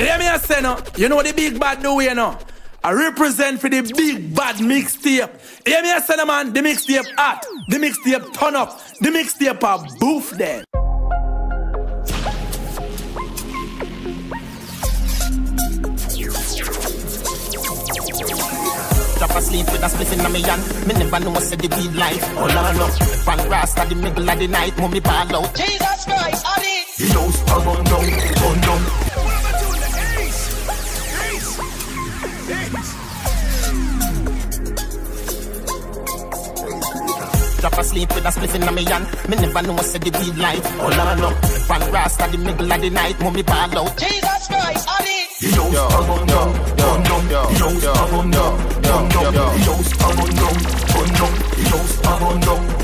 Hear me say no, you know the big bad do you know. I represent for the big bad mixtape. Hear me say no man, the mixtape hot, the mixtape turn up, the mixtape a boof there. Drop asleep with a spliff in my hand. Me never know said the weed life. Oh la no, bang rasta the middle of the night. Mommy ball out. Jesus Christ, Adi. He knows how to down, down, down. What am I doing? The ace, ace, ace. Drop asleep with a spliff in my hand. Me never know said the weed life. Oh la no, bang rasta the middle of the night. Mommy ball out. Jesus Christ, Adi. He knows how to down, down, down. He knows how to down. He knows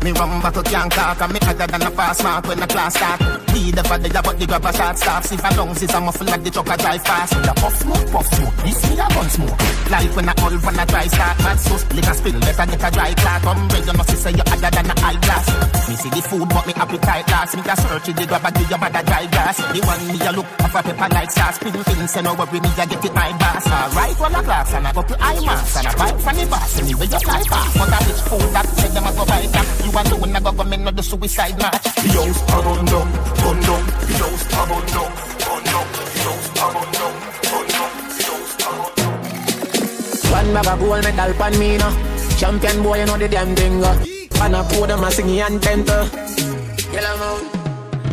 I me run back to can't talk, and me other than a fast mark when the class start. Leader for the but the grabber shot stops. If I lungs is a muffle like the truck I drive fast. The puff smoke, this me a gun smoke. Like when I all run a dry start. Mad sauce, liquor spill, better get a dry cloth. Umbrella, you know she say you other than a high glass. Me see the food but me appetite last. Me a search the grabber, do your mother dry glass. The one me a look, of a pepper like sauce. Pin things and over me a get it my bass. Alright, one class and I go to IMAX and I bite from the bus. Anyway, you fly back. But I rich food that said them I go buy that. You alone I go go men not the suicide match. The house a run down, run down. The house a run down, run down. The house a run down, run down. The house a run down. One bag of gold medal pan me now. Champion boy you know the damn thing. And I pour them a singing and temper. Yellow moon.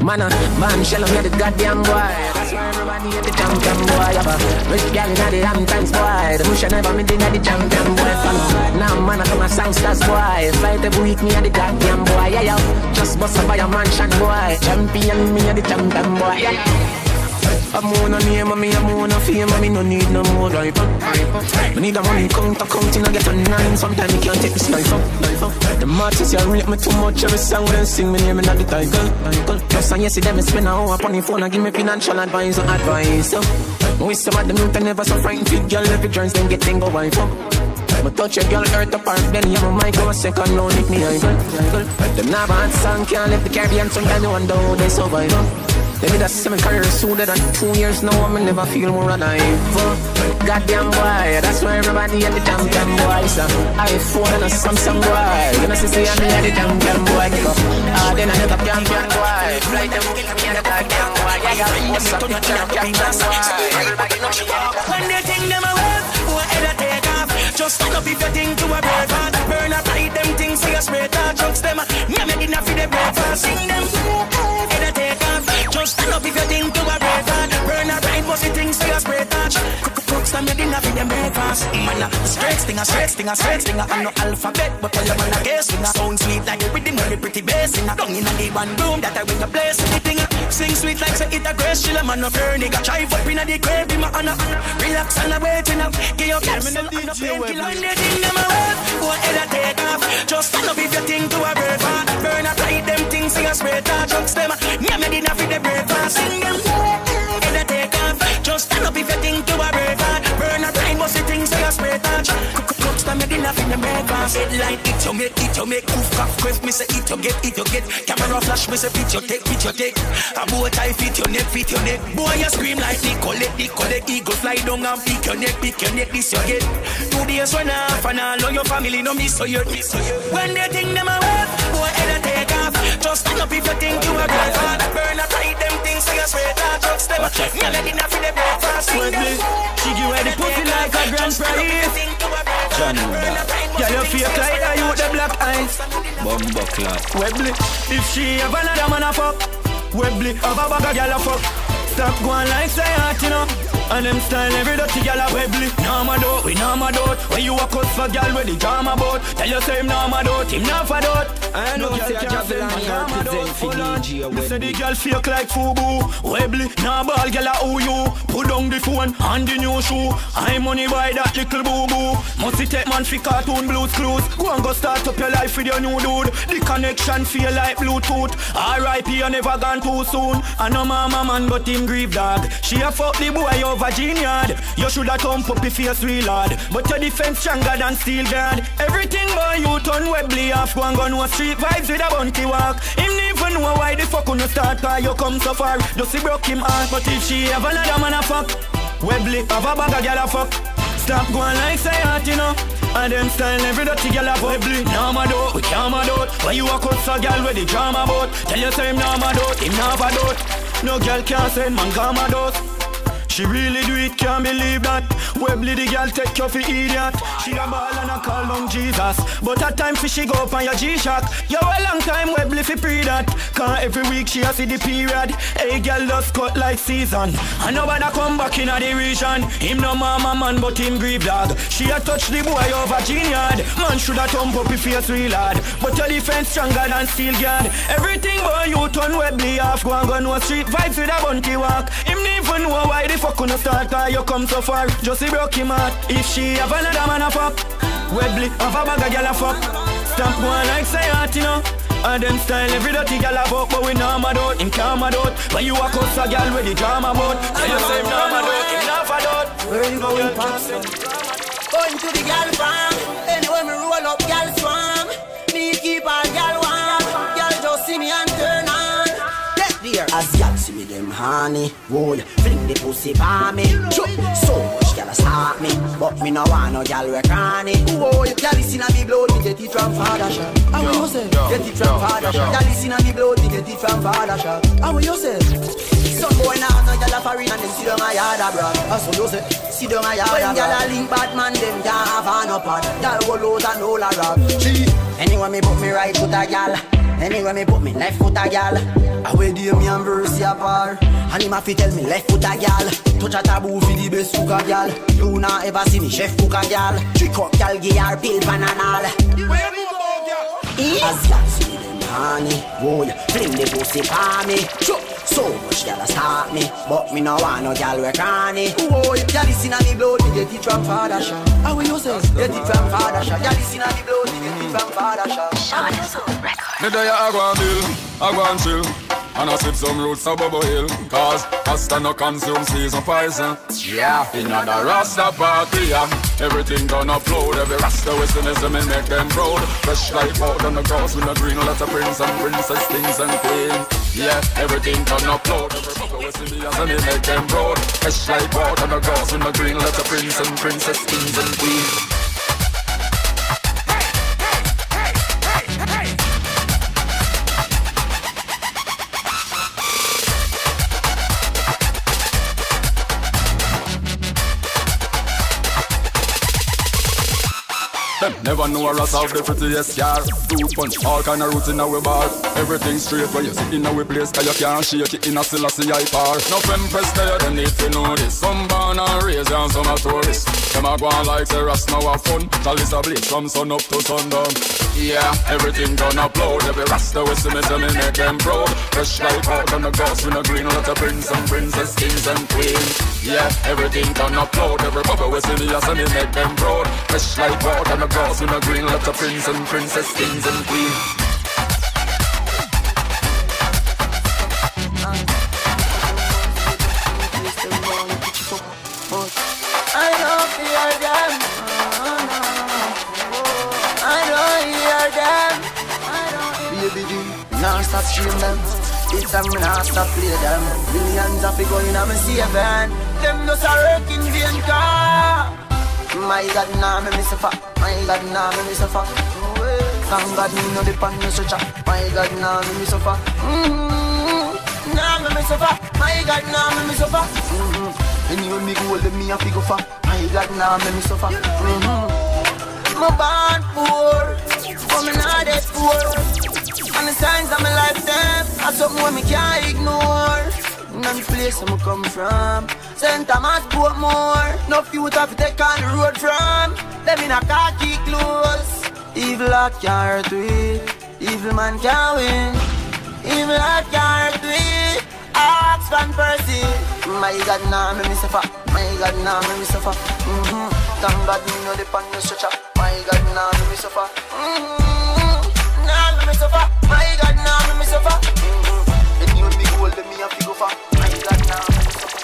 Man, shell of the goddamn boy. That's why everybody hate the champion boy. Rich girl in the damn times boy. The musha never meet in the champion boy. Now man, I come a songsters boy. Fight every week me and the goddamn boy. Yeah, yeah. Just bust up by a mansion boy. Champion me and the champion boy. Yeah, yeah. I'm on a name, I'm on a fame, I no need no more life up. I need a money count till I get a nine. Sometimes you can't take this life up. The matches, you rate me too much. Every song when sing me name, and not the title. Plus and yes, see them spend an hour up on the phone and give me financial advice or advice. We some of them youth never so frightened. Fit girl, every joints then get thing go wife up. I touch a girl, earth apart, then you have a mic, go a second, no lick me, I go. Them never had song, can't live the Caribbean, so I wonder how they survive. They made a 7 career sooner than 2 years now, I never feel more alive. Goddamn boy, that's why everybody had the damn boy. So iPhone and a Samsung boy, you know, since I had the damn boy. Ah, then I had a champion boy, flight them, get a goddamn boy. I got what's up, you're a champion boy. When they think them away, whoever they just stand up if you think to a breakfast. Burn up, hide them things for your straight out. Jokes them, me make enough for the breakfast. Sing them, head a take off. Just stand up if you think to a breakfast. Burn up, hide most the things for your straight out. I'm making up in them breakfast. Man, straight stinger. I'm no alphabet, but tell them I'm a gay singer. Sound sweet like the rhythm with the pretty bass singer. Down in the one room that I win a place in the thing. Sing sweet like say it a grace. Chill, I'm on a fair nigga. Try for in the grave, be my honor. Relax and I'm waiting up. Get your caps and I'm not paying. When they think them a wave, whatever take off. Just stand up if you think to a breakfast. Burn up, hide them things, sing a straight out. Jokes them, I'm making enough in the breakfast. Sing them, whatever take off. Just stand up if you think to a breakfast. Things I spread touch. Cook time me dinner in the breakfast. Headline it you make. Oof, cough, quiff. Me say it you get. Camera flash, me say picture take. A bow tie fit your neck. Boy, you scream like Nicolette. Eagle fly down and pick your neck. This you get. 2 days when off and all of your family no miss so you. When they think them a wave, boy, head a take off. Just stand up if you think you a breakfast. Burn a tie them things so you spread touch. Just them. You let dinner for the breakfast. She give her the pussy like. Grand Prairie, John Wanda. Girl, you fake like I you the black eyes. Bumbo Clark. Webley, if she have another man a fuck, Webley have a bag of girl a fuck. Stop going like say hot, you know. And them style every dirty girl a Webley. No, my dot. When you walk out for girl with the drama boat, tell you say him no, my dot. Him not for dot. I know say JAHVILLANI represent for DJ Webley. Say the girl fake like FUBU. Webley, no ball girl a who you. Put down the phone and the new shoe. I money buy that little boo-boo. Must it take man for cartoon blues clues. Go and go start up your life with your new dude. The connection feel like Bluetooth. R.I.P. you never gone too soon. I know mama man but him grieve dog. She a fuck the boy over virginiad. You shoulda come puppy face real lad, but your defense stronger than steel guard. Everything boy you turn Webley off, go and go no street vibes with a bunky walk. Him even know why the fuck you no start, cause you come so far. Just he broke him heart, but if she have another man a fuck, Webley have a bag of gyal a fuck. Stop going like say hot, you know. And them style every dirty gyal a Webley. Nah mad out, we can't mad out. Why you a cuss a gyal with the drama bout? Tell yourself him nah mad out, him nah bad out. No girl can't send man come a dose. She really do it, can't believe that. Webley the girl take you for idiot. She a ball and a call on Jesus, but at time fi she go up on your G-Shock. You a long time Webley fi pre that, cause every week she a see the period. Hey girl just cut like season, and nobody come back in a the region. Him no mama man but him grieve dog. She a touch the boy over Virginia. Man shoulda thump up his face real hard, but your defense stronger than steel guard. Everything boy you turn Webley off, go and go no street vibes with a bunty walk. Him even know why the fuck you no start, cause you come so far. Just he broke him heart. If she have another man a fuck, Webley have a bag of gyal a fuck. Stamp one like say hot, you know. And them style every dirty gyal a fuck, but we nah mad out, him can't mad out. But you a cuss a gyal with the drama bout. Tell yourself nah mad out, him nah fad out. Where you going past? Going to the gyal farm. Anyway me roll up gyal swam. Me keep all gyal warm. Gyal just see me and turn on. Get there. As gyal see me them honey, roll, fling the pussy by me. So gyal a start me, but me no want no gyal we cranny. Oh, gyal is inna me blood, me get it from father shop. How you say? Get it from father shop. Gyal is inna me blood, me get it from father shop. How you say? Some boy nah no gyal a foreign and them sit down a yard abroad. That's what you say. Sit down a yard abroad. When gyal a link bad man, them can't have a no pad. Gyal hold out and hold a rock. Anyway me put me right foot a gyal, anyway me put me left foot a gyal. I wear the me and verse apart. And him a fi tell me left foot a gyal. Touch a taboo fi the best cook a gyal. You na ever see me chef cook a gyal. Trick up gyal, give her pill pan and all. Where me about gyal? As gyal see them honey, roll, fling the pussy for me. So much gyal a start me, but me no want no gyal we cranny. Oh, gyal is inna me blood, me get it from father shop. How you say? Get it from father shop. Gyal is inna me blood, me get it from father shop. How you say? Me day a go and bill, a go and chill. And I sip some roots of Bubble Hill, cause Rasta no consume season poison. Yeah, in another Rasta party, yeah. Everything gonna upload, every Rasta wisdomism and make them proud. Fresh life out on the cross with a green lot of prince and princess, kings and queens. Yeah, everything gonna upload, every Bubble wisdomism and make them proud. Fresh life out on the cross with a green lot of prince and princess, kings and queens. Never know a Rasta of the prettiest car. Two punch, all kind of roots in our bar. Everything straight when you sit in our place, cause you can't shake it in a Selassie I par. No fempress there, them need to know this. Some born and raised and some are tourists. Them a go on like the Rasta now have fun. Chalice a blaze from sun up to sundown. Yeah, everything gonna blow. Every Rasta with some is me make them proud. Fresh life out on the grass with a green lot of prince and princess, kings and queens. Yeah, everything gonna blow. Every bubble with some is me make them proud. Fresh life out on the grass with a green lot of prince and princess, kings and queens. It's time we not stop play them. Millions of people in my saving. Them just are working vain car. My God, nah, me miss a fuck. My God, nah, me miss a fuck. Thank God, me no depend no such a. My God, nah, me miss a fuck. Nah, me miss a fuck. My God, nah, me miss a fuck. Anyway, me go hold me a figure fuck. My God, nah, me miss a fuck. My born poor, but me not that poor. And the signs of my life, them are something we can't ignore. None place I come from, St. Thomas Portmore. No few to take on the road from. Them in a car key close. Evil heart can't hurt we, evil man can't win. Evil heart can't hurt we, ask Van Persie. My God, nah, me miss a fuck. My God, nah, me miss a fuck. Thank God, me know the pan no stretch up. My God, nah, me miss a fuck. Nah, me miss a fuck. My God, now nah, me miss a fuck. If you me go, let me have to go fuck. My God, now nah, me miss a fuck.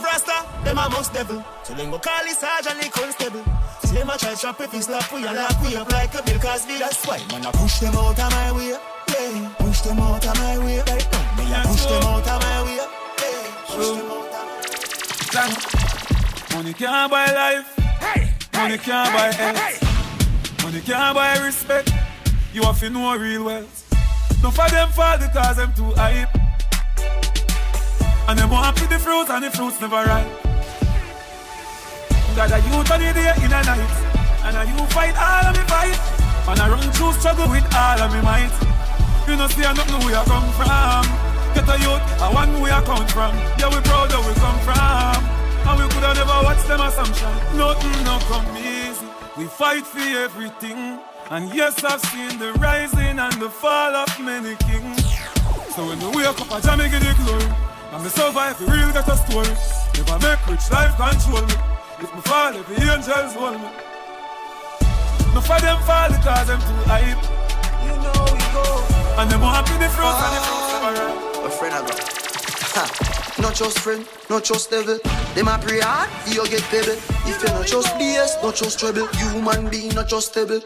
Trust devil, they might pray hard, you get pebble. If you not trust BS, not trust trouble, you human being not trustable.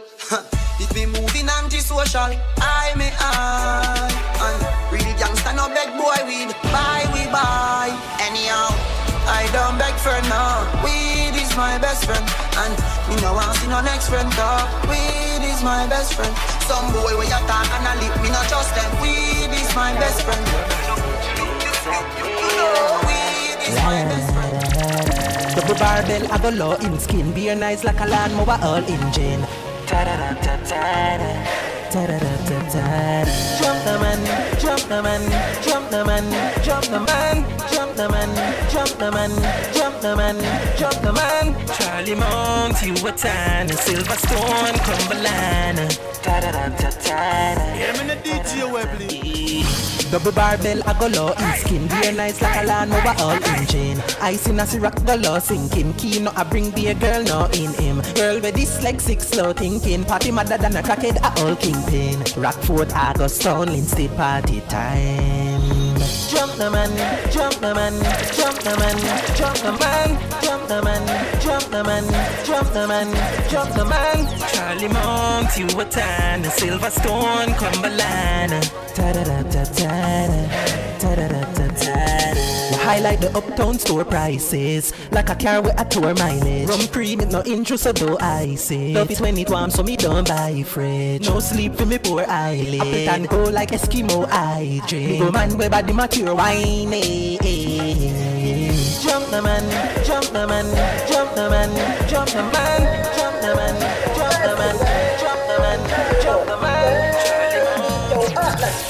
If me moving anti-social, I may I. And real gangsta no beg boy, we buy, anyhow. I don't beg friend now, weed is my best friend. And me no want see no next friend talk, weed is my best friend. Some boy where you talk and I leave me not trust them, weed is my best friend. Double barbell, I go low in skin. Beer nice like a land mower, all engine. Jump the man, jump the man, jump the man, jump the man, jump the man, jump the man, jump the man, jump the man. Charlie Mount, you a tan, Silverstone, Cumberland. Yeah, I'm in a DJ Webley. Double barbell, I go low in skin. Beer nice like a land over all engine. Ice in a Ciroc, go low sinking. Key no, I bring beer, girl no in him. Girl with this like six slow thinking. Party madder than a crackhead, a all kingpin. Rockford, August, Town, Lindsay, party time. Jump the man, jump the man, jump the man, jump the man, jump the man, jump the man, jump the man, jump the man. Charlie Mount, you a tan, Silverstone, Cumberland. We highlight the uptown store prices, like a car with a tour mileage. Rum cream, no interest, so do I say. Love it when it warm, so me don't buy fridge. No sleep for me poor eyelid. Applet and go like Eskimo, I drink. Go man, we bad the mature wine, eh, eh. Jump the man, jump the man, jump the man, jump the man, jump the man, jump the man, jump the man, jump the man.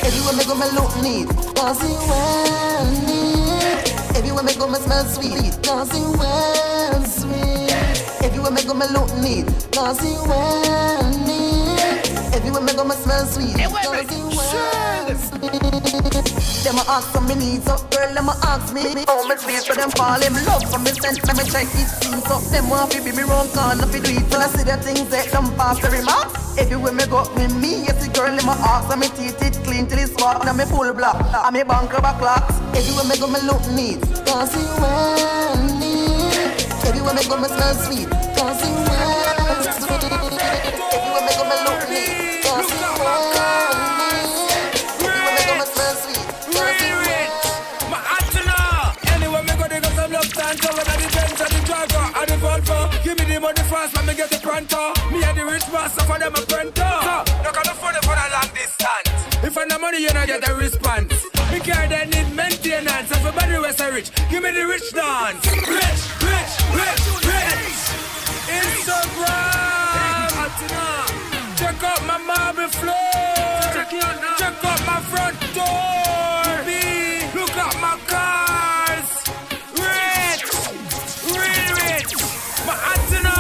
Everywhere me go, me look neat, 'cause you well neat. Everywhere me go, me smell sweet, 'cause you well sweet. Everywhere me go, me look neat, 'cause you well neat. Everywhere me go, me smell sweet, 'cause you well sweet. Them a ask for me needs up, girl, them a ask me. Oh, me face for them fall in love. For me sense, let me check these things up. Them want to be me wrong, can't not be great. When I see the things that them pass the remarks. Everywhere me go with me, yes, the girl, them a ask. And me teeth it clean till it's swat. And me full block, and me bank rubber clocks. Everywhere me go, me look neat, 'cause you well neat. Everywhere me go, me smell sweet, 'cause you well sweet. Everywhere me go, me look neat, 'cause you well neat. Give me the money first, let me get the printer. Me and the rich master for them a printer. So, you can't afford it for a long distance. If I'm money, you don't get a response. We care that need maintenance. Everybody was so rich. Give me the rich dance. Rich, rich, rich, rich. Instagram. Check out my marble floor. Check out my front door. Look at my cars. Rich, real rich. My antenna.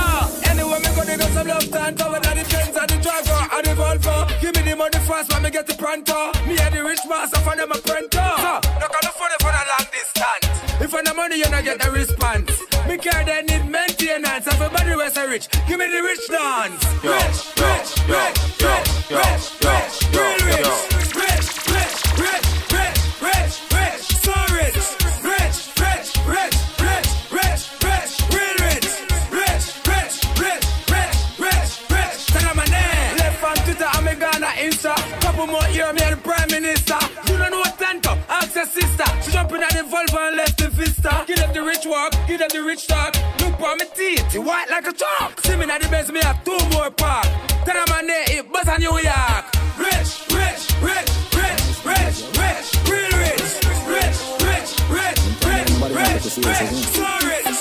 Anyway, me go to get some love stand over that the Benz and the driver and the Volvo. Give me the money fast when me get the printer. Me and the rich master for them a printer. So, look at the phone for the long distance. If on the money you don't get the response. Me care they need maintenance. Everybody was so rich. Give me the rich dance. Rich, rich, rich, rich, rich, rich, real rich, rich, rich, rich, rich, rich, rich, so rich, rich, rich, rich, rich, rich, rich, real rich, rich, rich, rich, rich, rich, rich. Tell them my name. Left from Twitter, I'm a Ghana Insta. Couple more years, me and the Prime Minister. You don't know what tank up, ask your sister. She jumping at the Volvo and left the Vista. Give up the rich walk, give up the rich talk. Look for my teeth, you white like a chalk. See me at the best, me have two more park. Tell them my name, it buzz on New York. Rich, rich, rich, rich, rich, rich, real rich, rich, rich, rich, rich, rich, rich, so rich, rich,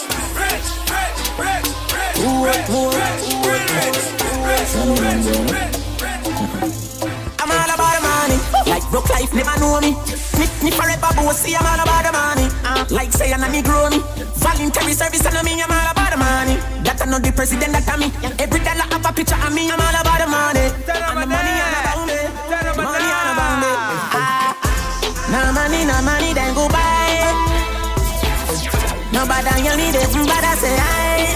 rich, rich, rich, rich, rich, real rich, rich, rich, rich, rich. I'm all about the money, like broke life never know me. Me forever bossy, I'm all about the money. Like say I'm a Negro me. Voluntary service and I mean I'm all about the money. That I know the president that I mean. Every dollar I have a picture of me, I'm all about the money. And the money all about me. Money all about me. No money, then go buy. Nobody you need it, nobody say hi.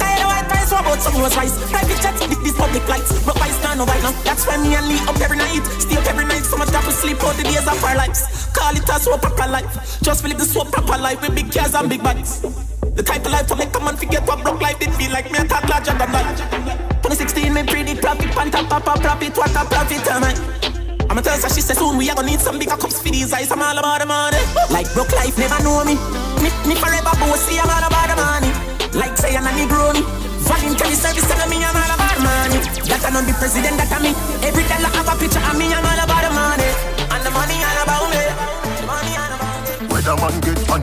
Tired of white rice, what about some rose rice? Private chat, this public lights. But why stand right now? That's why me and Lee up every night. Stay up every night, so much that we sleep all the days of our lives. Call it a soap proper life. Just feel it the soap proper life with big cars and big bodies. The type of life to make a man forget what broke life did feel like. Me a talk larger than life. 2016 me predict profit, panta papa profit, what a profit am I? I'ma tell her she said soon we are gonna need some bigger cups for these eyes. I'm all about the money. Like broke life never know me. Me forever bossy, I'm all about the money. Like say I'm a Negro me. Voluntary service tell me I'm all about the money. That I know the president that I me. Every dollar I have a picture of me, I'm all about the money. The money all about me. The money all about me. Where the man get on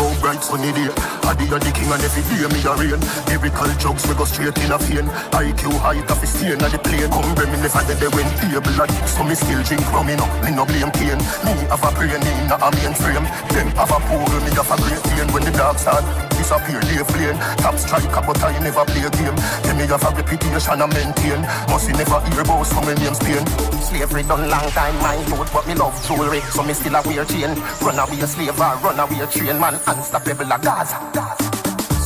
more bright sunny day. I be on the king and every day me a rain. Lyrical drugs we go straight in a vein. IQ high, tough is staying on the plane. Come bring me never did they went able like. So me still drink rum in up, me no blame pain. Me have a brain, me not a mainframe. Them have a pool, me have a great pain. When the dogs start disappear, they flame. Top striker but I never play a game. Then me have a reputation I maintain. Must you never hear about so many names pain. Slavery done long time, my youth, but me love jewelry, so me still a wear chain. Run away a slave, run away a train, man, unstoppable a Gaza.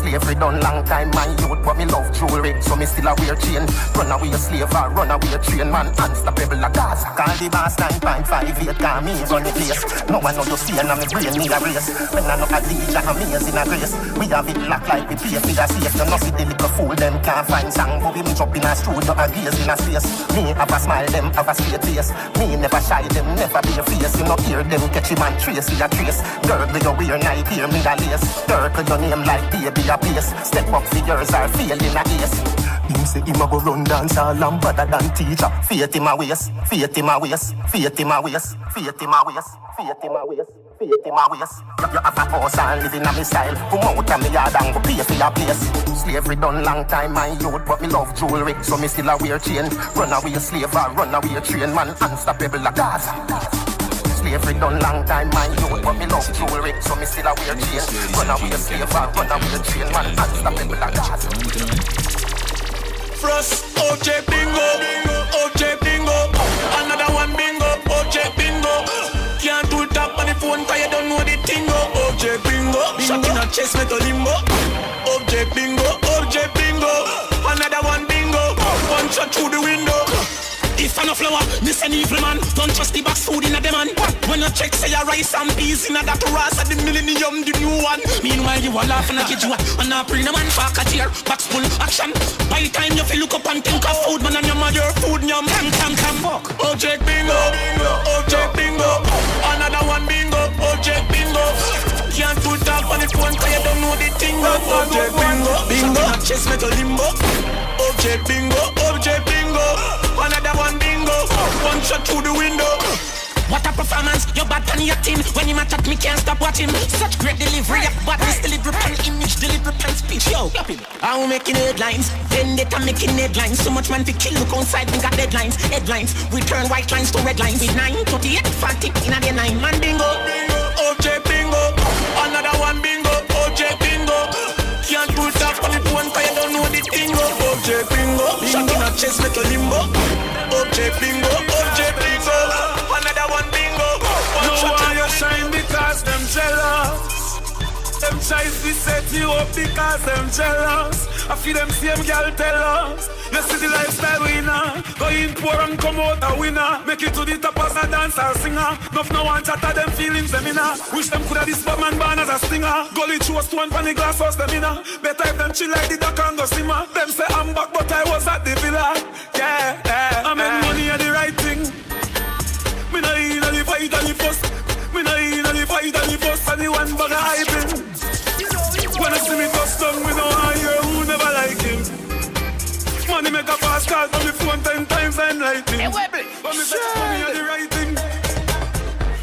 Slavery done long time, man, youth, but me love jewelry, so me still a wear chain. Run away a slave, run away a train, man, unstoppable a Gaza. Call the boss 9.58, call me run the place. No one know you see, and I'm a brain me a race. When I know a DJ, amazing a grace. We have it locked like we pay for the safe. You know see the little fool, them can't find song, but we me drop in a studio and gaze in a space. Me have a smile, them have a straight face. Me never shy, them never be a face. You know hear them catch him and trace with a trace. Girl, do you wear night, hear me the lace. Circle your name like baby a place. Step up figures are failing a ace. Him say him a go run dance all and better than teacher. Faith him a waste, faith him a waste, faith him a waste, faith him a waste, faith him a waste. You have a horse and living on my style. Come out of my yard and go pay for your place. Slavery done long time, my youth, but me love jewelry, so me still a wear chain. Run away a slave or run away a train, man, unstoppable a Gaza. Slavery done long time, my youth, but me love jewelry, so me still a wear chain. Run away a slave or run away a train, man, unstoppable a Gaza. Frost, OJ bingo, OJ bingo. Another one bingo, OJ bingo. Can't do tap on the phone cause you don't know the thing. OJ bingo, shot in a chest metal limbo. OJ bingo, OJ bingo. Another one bingo, one shot through the window. If I'm a flower, this an evil man. Don't trust the box food in a demand. When you check, say your rice and peas in a that ras at the millennium, the new one. Meanwhile, you are laughing at it, you and I bring a man back at here, box full action. By the time you feel look up and think of food, man, and your mother, food, yum, come, fuck. OJ bingo, OJ bingo, another one bingo, OJ bingo. Can't put up on it one, cause you don't know the thing. OJ bingo, bingo, chest metal limbo. OJ bingo, OJ bingo. Another one bingo, one shot through the window. What a performance, you're bad on your team. When him attack me, can't stop watching. Such great delivery of badness, delivery pan image, delivery pan speech. Yo, I'm making headlines, then they are making headlines. So much man to kill, look outside, we got deadlines, headlines. We turn white lines to red lines. With 9:38, fatty in a day 9. Man bingo, OJ bingo, another one bingo, OJ bingo. Can't put that on it one, cause you don't know the thing. OJ bingo, shot in a chest, make a limbo. OJ bingo, OJ bingo, another one bingo. No one you shine because them jealous. Them tries to set you up because them jealous. I feel them same girl tell us. Let's see the lifestyle winner. Go in poor and come out a winner. Make it to the top as a dancer, singer. Nuff no one chatter them feelings them inna. Wish them coulda this man born as a singer. Go leech was one pan the glass house them inna. Better if them chill like the duck and go simmer. Them say I'm back but I was at the villa. Yeah, yeah. I make money at the right thing. Me no in a the fight and the fuss. Me no in a the fight and the fuss. And the one bag of hyping. When I see me bust down, me no hire who never like him. Money make a fast call from the phone 10 times and lighting. Hey, Webley! But me search for me at the right thing.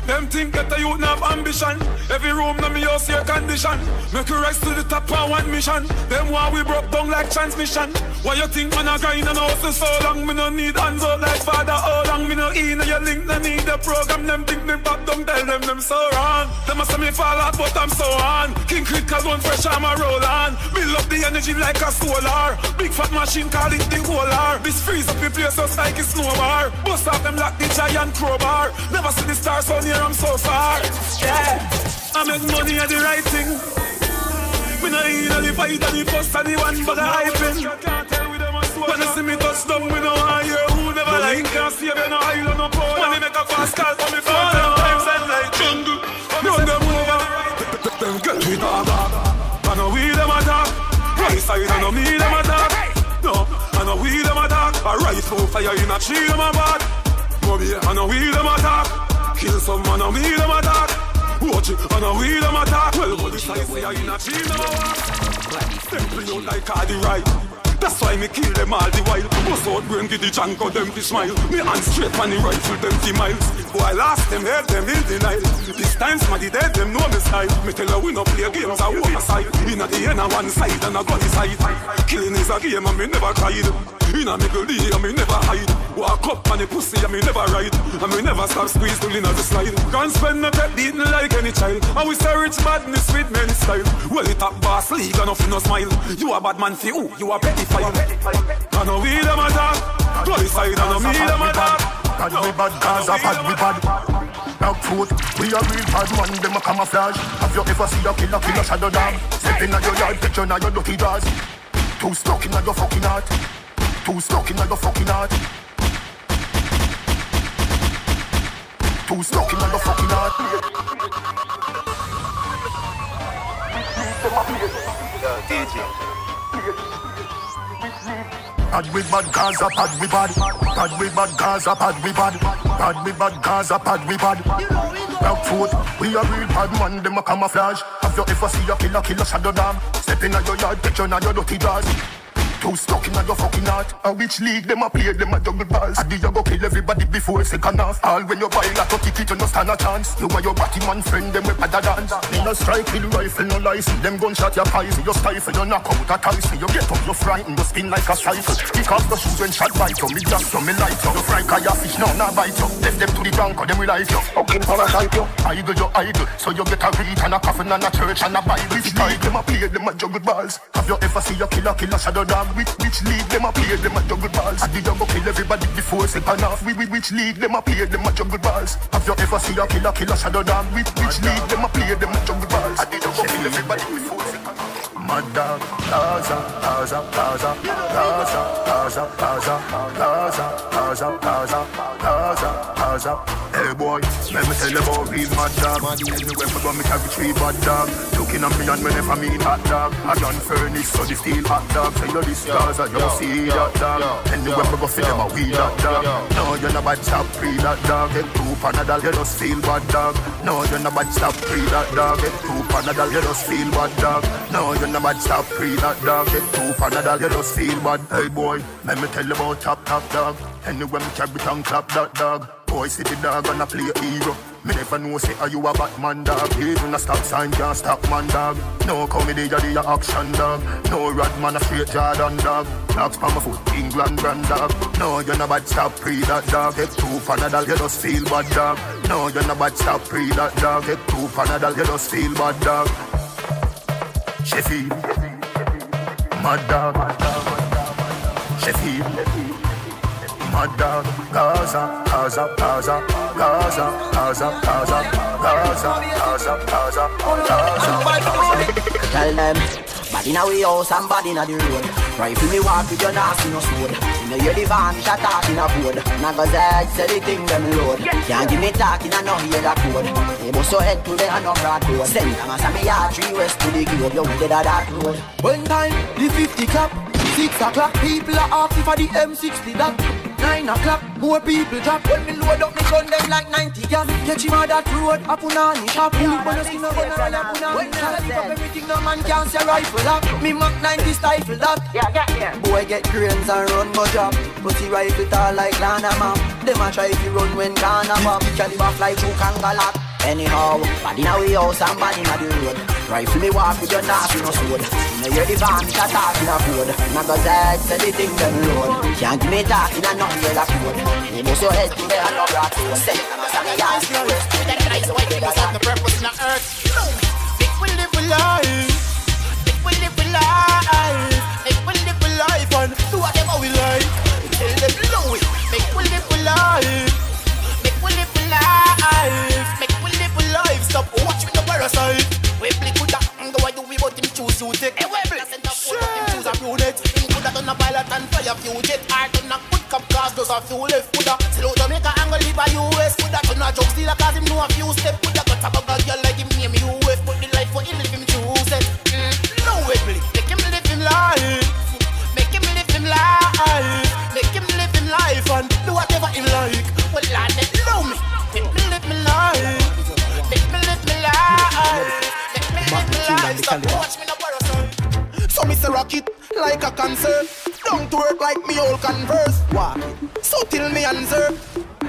Them think that a youth have ambition. Every room na me house your condition. Make you rise to the top on one mission. Them why we broke down like transmission. Why you think man a grind and hustle so long? Me no need hands out like father all long. Me no in your link, no need the program. Them think me pop down, tell them so wrong. Them a say me fall out but I'm so on. King Critical one fresh armor roll on. Build up the energy like a solar. Big fat machine call it the holar. This freeze up the place us like a snowbar. Bust off them like the giant crowbar. Never see the stars so near, I'm so far. Yeah, I make money at the right thing. Me no in a the fight and the fuss and the one bag of hyping. When you see me touch them, we no hire who never like me. Can't save you no hire no power. Money make a fast call for me 4 times and like jungle. Run them over, them get with harder. I know we them attack. Right side, I know me them attack. No, I know we them attack. A rifle fire in a tree, them a bad. Bobby, I know we them attack. Kill some man and we them attack. Watch it and we them attack. Well, what the size here in a tree now. Them play out like a the right. That's why me kill them all the while. Bust out brain, give the junk out them to smile. Me hand straight on the rifle, them 10 miles. While last them head, them in denial. This time smaddy dead, them know me style. Me tell her we no play games, I won't side. In at the end of one side and I got the side. Killing is a game and me never cried. In a middle day, I may never hide. Walk up on the pussy, I may never ride. I may never stop squeeze till in the slide. Can't spend no pep beating like any child. I wish a rich badness with men style. Well, it a boss league and nothing no smile. You a bad man for who? You a petty file. I know we them attack. Twice I know me them attack. God we bad, Gaza bad, we bad. Dog food, we a real bad one, them a camouflage. Have you ever seen a killer shadow dog? Step in your yard, picture in your dirty drawers. Too stuck in your fucking heart. Too stuck in your fucking heart. Too stuck in your fucking heart. Bad we bad Gaza, bad we bad. Bad we bad Gaza, bad we bad. Bad we bad Gaza, bad we bad. Dog food, we a real bad man, them a camouflage. Have you ever seen a killer shadow dog? Step in your yard, picture in your dirty drawers. Too stuck in your fucking heart. A which league them a play, them a juggle balls. And you go kill everybody before second half. All when you buy like a ticket, you no stand a chance. You are your batty man friend, them with other dance. Me no strike with rifle, no lies. Them gunshot your eyes, you stifle, you knock out a ties. You get up, you frightened, you spin like a rifle. Kick off the shoes when shot bite you. Me just you, me light you. You fry kaya fish, no, not bite you. Left them to the drunk, them will like you. Okay, parasite you. Idle, you idle. So you get a read and a coffin and a church and a Bible. Which league them a play, them a juggle balls. Have you ever seen a killer shadow dog? Which league them a play, them a juggle balls. And the young go kill everybody before second half. Which league them a play, them a juggle balls. Have you ever seen a killer shadow dog? Which league them a play, them a juggle balls. And the young go kill everybody before second half. Mad dog, Gaza, Gaza, Gaza, Gaza, Gaza, Gaza, Gaza, Gaza, Gaza, Gaza, Gaza. Hey boy, let me tell you about real mad dog. Anywhere for me carry 3 bad dog. Looking at me and me never mean hot dog. I done furnished so they steal hot dog. Say you this Gaza, you don't see that dog. Anywhere for go see them a weed that dog. No, you're not bad stop free that dog. Get two Panadol, you don't steal bad dog. No, you're not bad stop free that dog. Get two Panadol, you don't steal bad dog. No, you're not bad stop free that dog. Get two Panadol, you don't steal bad. Hey boy, let me tell you about top dog. Anywhere me carry tongue clap that dog. Boy, see the dog and a play hero. Me never know say are you a Batman dog. Even a stop sign can't stop man dog. No comedy, you're action dog. No Rodman a straight Jordan dog. Dogs from a foot, England brand dog. No, you're not bad, stop free that dog. Take two for another, you just feel bad dog. No, you're not bad, stop free that dog. Take two for another, you just feel bad dog. Sheffield, mad dog. Sheffield. Mad dog, Gaza, Gaza, Gaza, Gaza, Gaza, Gaza, Gaza, Gaza, Gaza, Gaza. Tell them, bad inna we house and bad inna the road. Rifle me walk with your nasty no sword. Inna hear the van shot off inna board. Inna go zed, say the thing them load. Can't give me talk inna no hear that code. They bust your head to the hand of that road. Send them a me yard 3 west to the globe. You wicked at that road. One time the 50 clap, 6 o'clock people are off for the M60 that. 9 o'clock, more people drop. When me load up, me gun them like 90 gas. Catch him on that road, up on any shop. Look on the skin of an eye, up on a when I live up everything, no man can see a rifle up. Me Mach 90 stifle that. Yeah, get here. Boy get grains and run my job. But he rifle tall like Lana Map. Them a try to run when Lana Map. Caliber fly through Kangalak. Anyhow, bad inna we house and bad inna the road. Rifle me walk with your nasty no sword. Inna hear the van shot off inna flood. Inna go zed, say the thing them load. Can't give me talk inna nothing hear that code. They bust your head to the hand of rock road. Say them a say y'all still rest. That nice white people have no purpose inna earth. Make we live a life. Make we live a life. Make we live a life and do whatever we like. Tell them low it. Make we live a life. Make we live a life. Stop watching the parasite. Webley could have hung the way do we both him choose you take. Hey Webley, send a photo of him choose a brunette. Him could have done a pilot and fire few jet. I done a good cup cause those are few left. Could have slow down make a angle leave a US. Could have done a joke stealer cause him know a few steps. Could have got a bag of girl like him name US. Put the life for him leave him choose it. No Webley, make him live him life. Make him live him life. Make him live him life and do whatever him like. Well I let love me, make me live me life. So me say rock it like a concert. Don't work like me old Converse. Walk it, so till me answer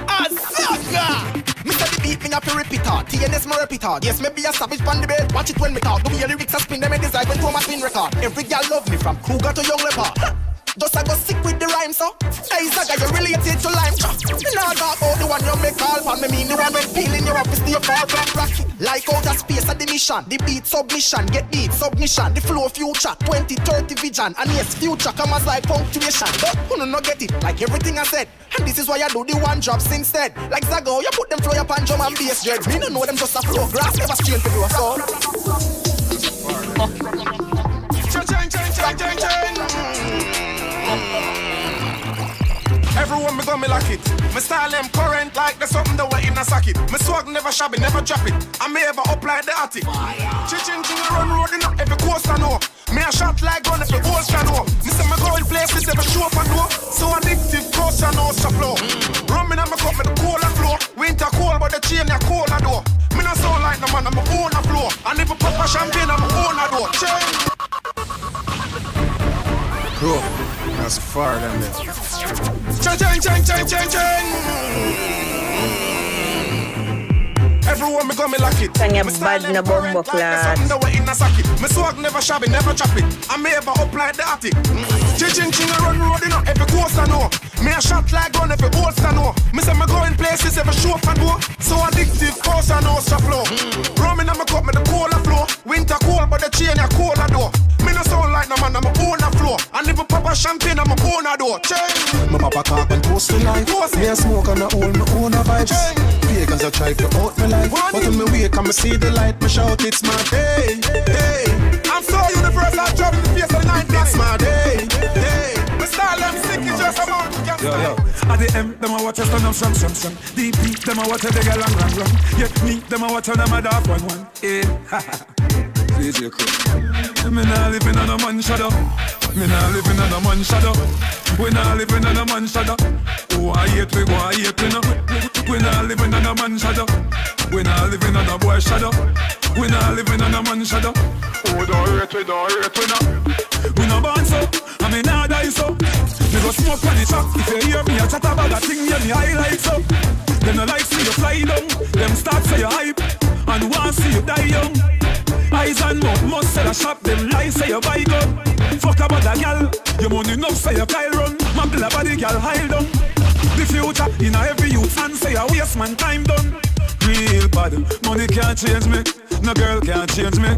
Azaka. Me say the beat me not to repeat hard. TNS me repeat hard. Yes, me be a savage pan the bed. Watch it when me talk. Do me a lyrics a spin. Them a design when Thomas spin record. Every girl love me from Cougar to Young Leopard. Just I go sick with the rhyme, so hey, Zaga, you related to lime. You know I got all the one you make all for me. You have been peeling your office to your car, black rocky. Like all that space at the mission. The beat submission, get beat submission. The flow future, 2030 vision. And yes, future commas like punctuation. But who no get it, like everything I said. And this is why I do the one drops instead. Like Zaga, you put them flow up and drum and bass dread. Me no know them just a flow, grass never straight to do a soul. Everyone me got me like it. Me style them current like there's something that were in a socket. Me swag never shabby, never drop it. I may ever up like the attic. Chichin to run roading up every coast I know. Me a shot like gun every old channel. Me say me go in places never show up I know. So addictive coast I know so flow. Rumming on my cup with the cold and flow. Winter cold but the chain ya cold I do. Me no sound like no man, I'm a own a flow. And if I pop my champagne I'm a own a do. Change. Cool. That's far than this. Everyone me got me like it. Can you bad in a bumbo class? Me swag never shabby, never chop it. I may ever up like the attic. Ching I run roading up every coast I know. Me a shot like gun every old I know. Me say me go in places every show up and go. So addictive coast I know so flow. Rumming on my cup with the cola flow. Winter cold but the chain ya cola door. Me no sound like no man, I'm a owner floor. And if a papa champagne, I'm a owner door. Change. My papa talk and toast tonight. Me a smoke and I hold my owner vibes. Pagans are trying to out my life. But when me wake and me see the light, me shout it's my day. Hey, I'm so universal, I drop in the face of the night. It's my day. Hey, my style I'm sick, it's just a mountain. Yo. At the end, them a watch us turn up some. The beat, them a watch us dig a long. Yet me, them a watch on them a dark one. Hey, DJ crew. Me nah living on a man shadow. Me nah living on a man shadow. We nah living on a man shadow. Who I hate we, who I hate we no. We nah living on a man shadow. We nah living on a boy shadow. We nah living on a man shadow. Who don't hate we no. We nah bounce up, and me nah die so. Me go smoke on the track. If you hear me a chat about that thing, hear me highlight so. Then you fly down. Them start say you hype and want see you die young. Eyes and mouth must sell a shop. Them lies say you buy gun. Fuck about a gal. Your money enough say you Kyle run. Man kill a body gal high down. The future in a every youth and say a waste man time done. Real bad. Money can't change me. No girl can't change me.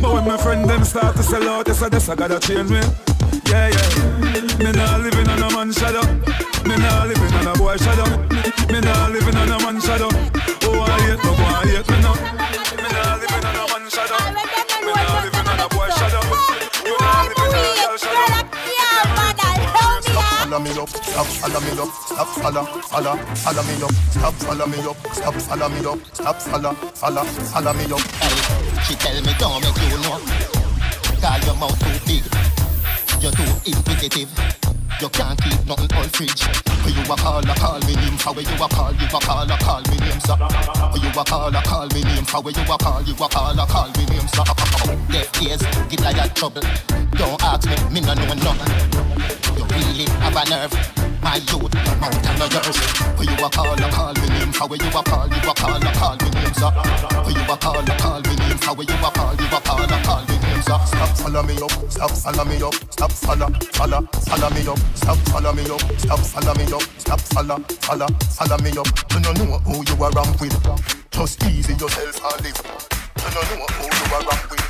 But when my friend them start to sell out, this or this, I gotta change me. Yeah, yeah. Me not living on a man shadow. Me not living on a boy shadow. Me not living on a man shadow. Oh, I hate no boy, I hate me now. Me not living on a man shadow. Me not living on a boy shadow. You not living on a girl shadow. Stop, follow me up. Stop, follow me up. Stop, follow me up. Stop, follow me up. Stop, follow me up. Stop, follow me up. She tell me don't make you know. Call your mouth too big. You're too inquisitive. You can't keep nothing on fridge. When you a call, I call me name. How when you a call, I call me name, sir. When you a call, I call me name. How when you a call, I call me name, sir. Deaf ears, get out of trouble. Don't ask me, me no know nothing. You really have a nerve. My youth, my mouth and my ears. When you a call, I call me name. How when you a call, I call me name, sir. When you a call, I call me name. How when you a call, I call me name. Stop, stop, follow me up, stop, follow me up, stop, follow me up, stop, follow me up, stop, follow me up, stop, follow me up. You don't know who you are wrong with. Just easy yourself and live. You don't know who you are wrong with.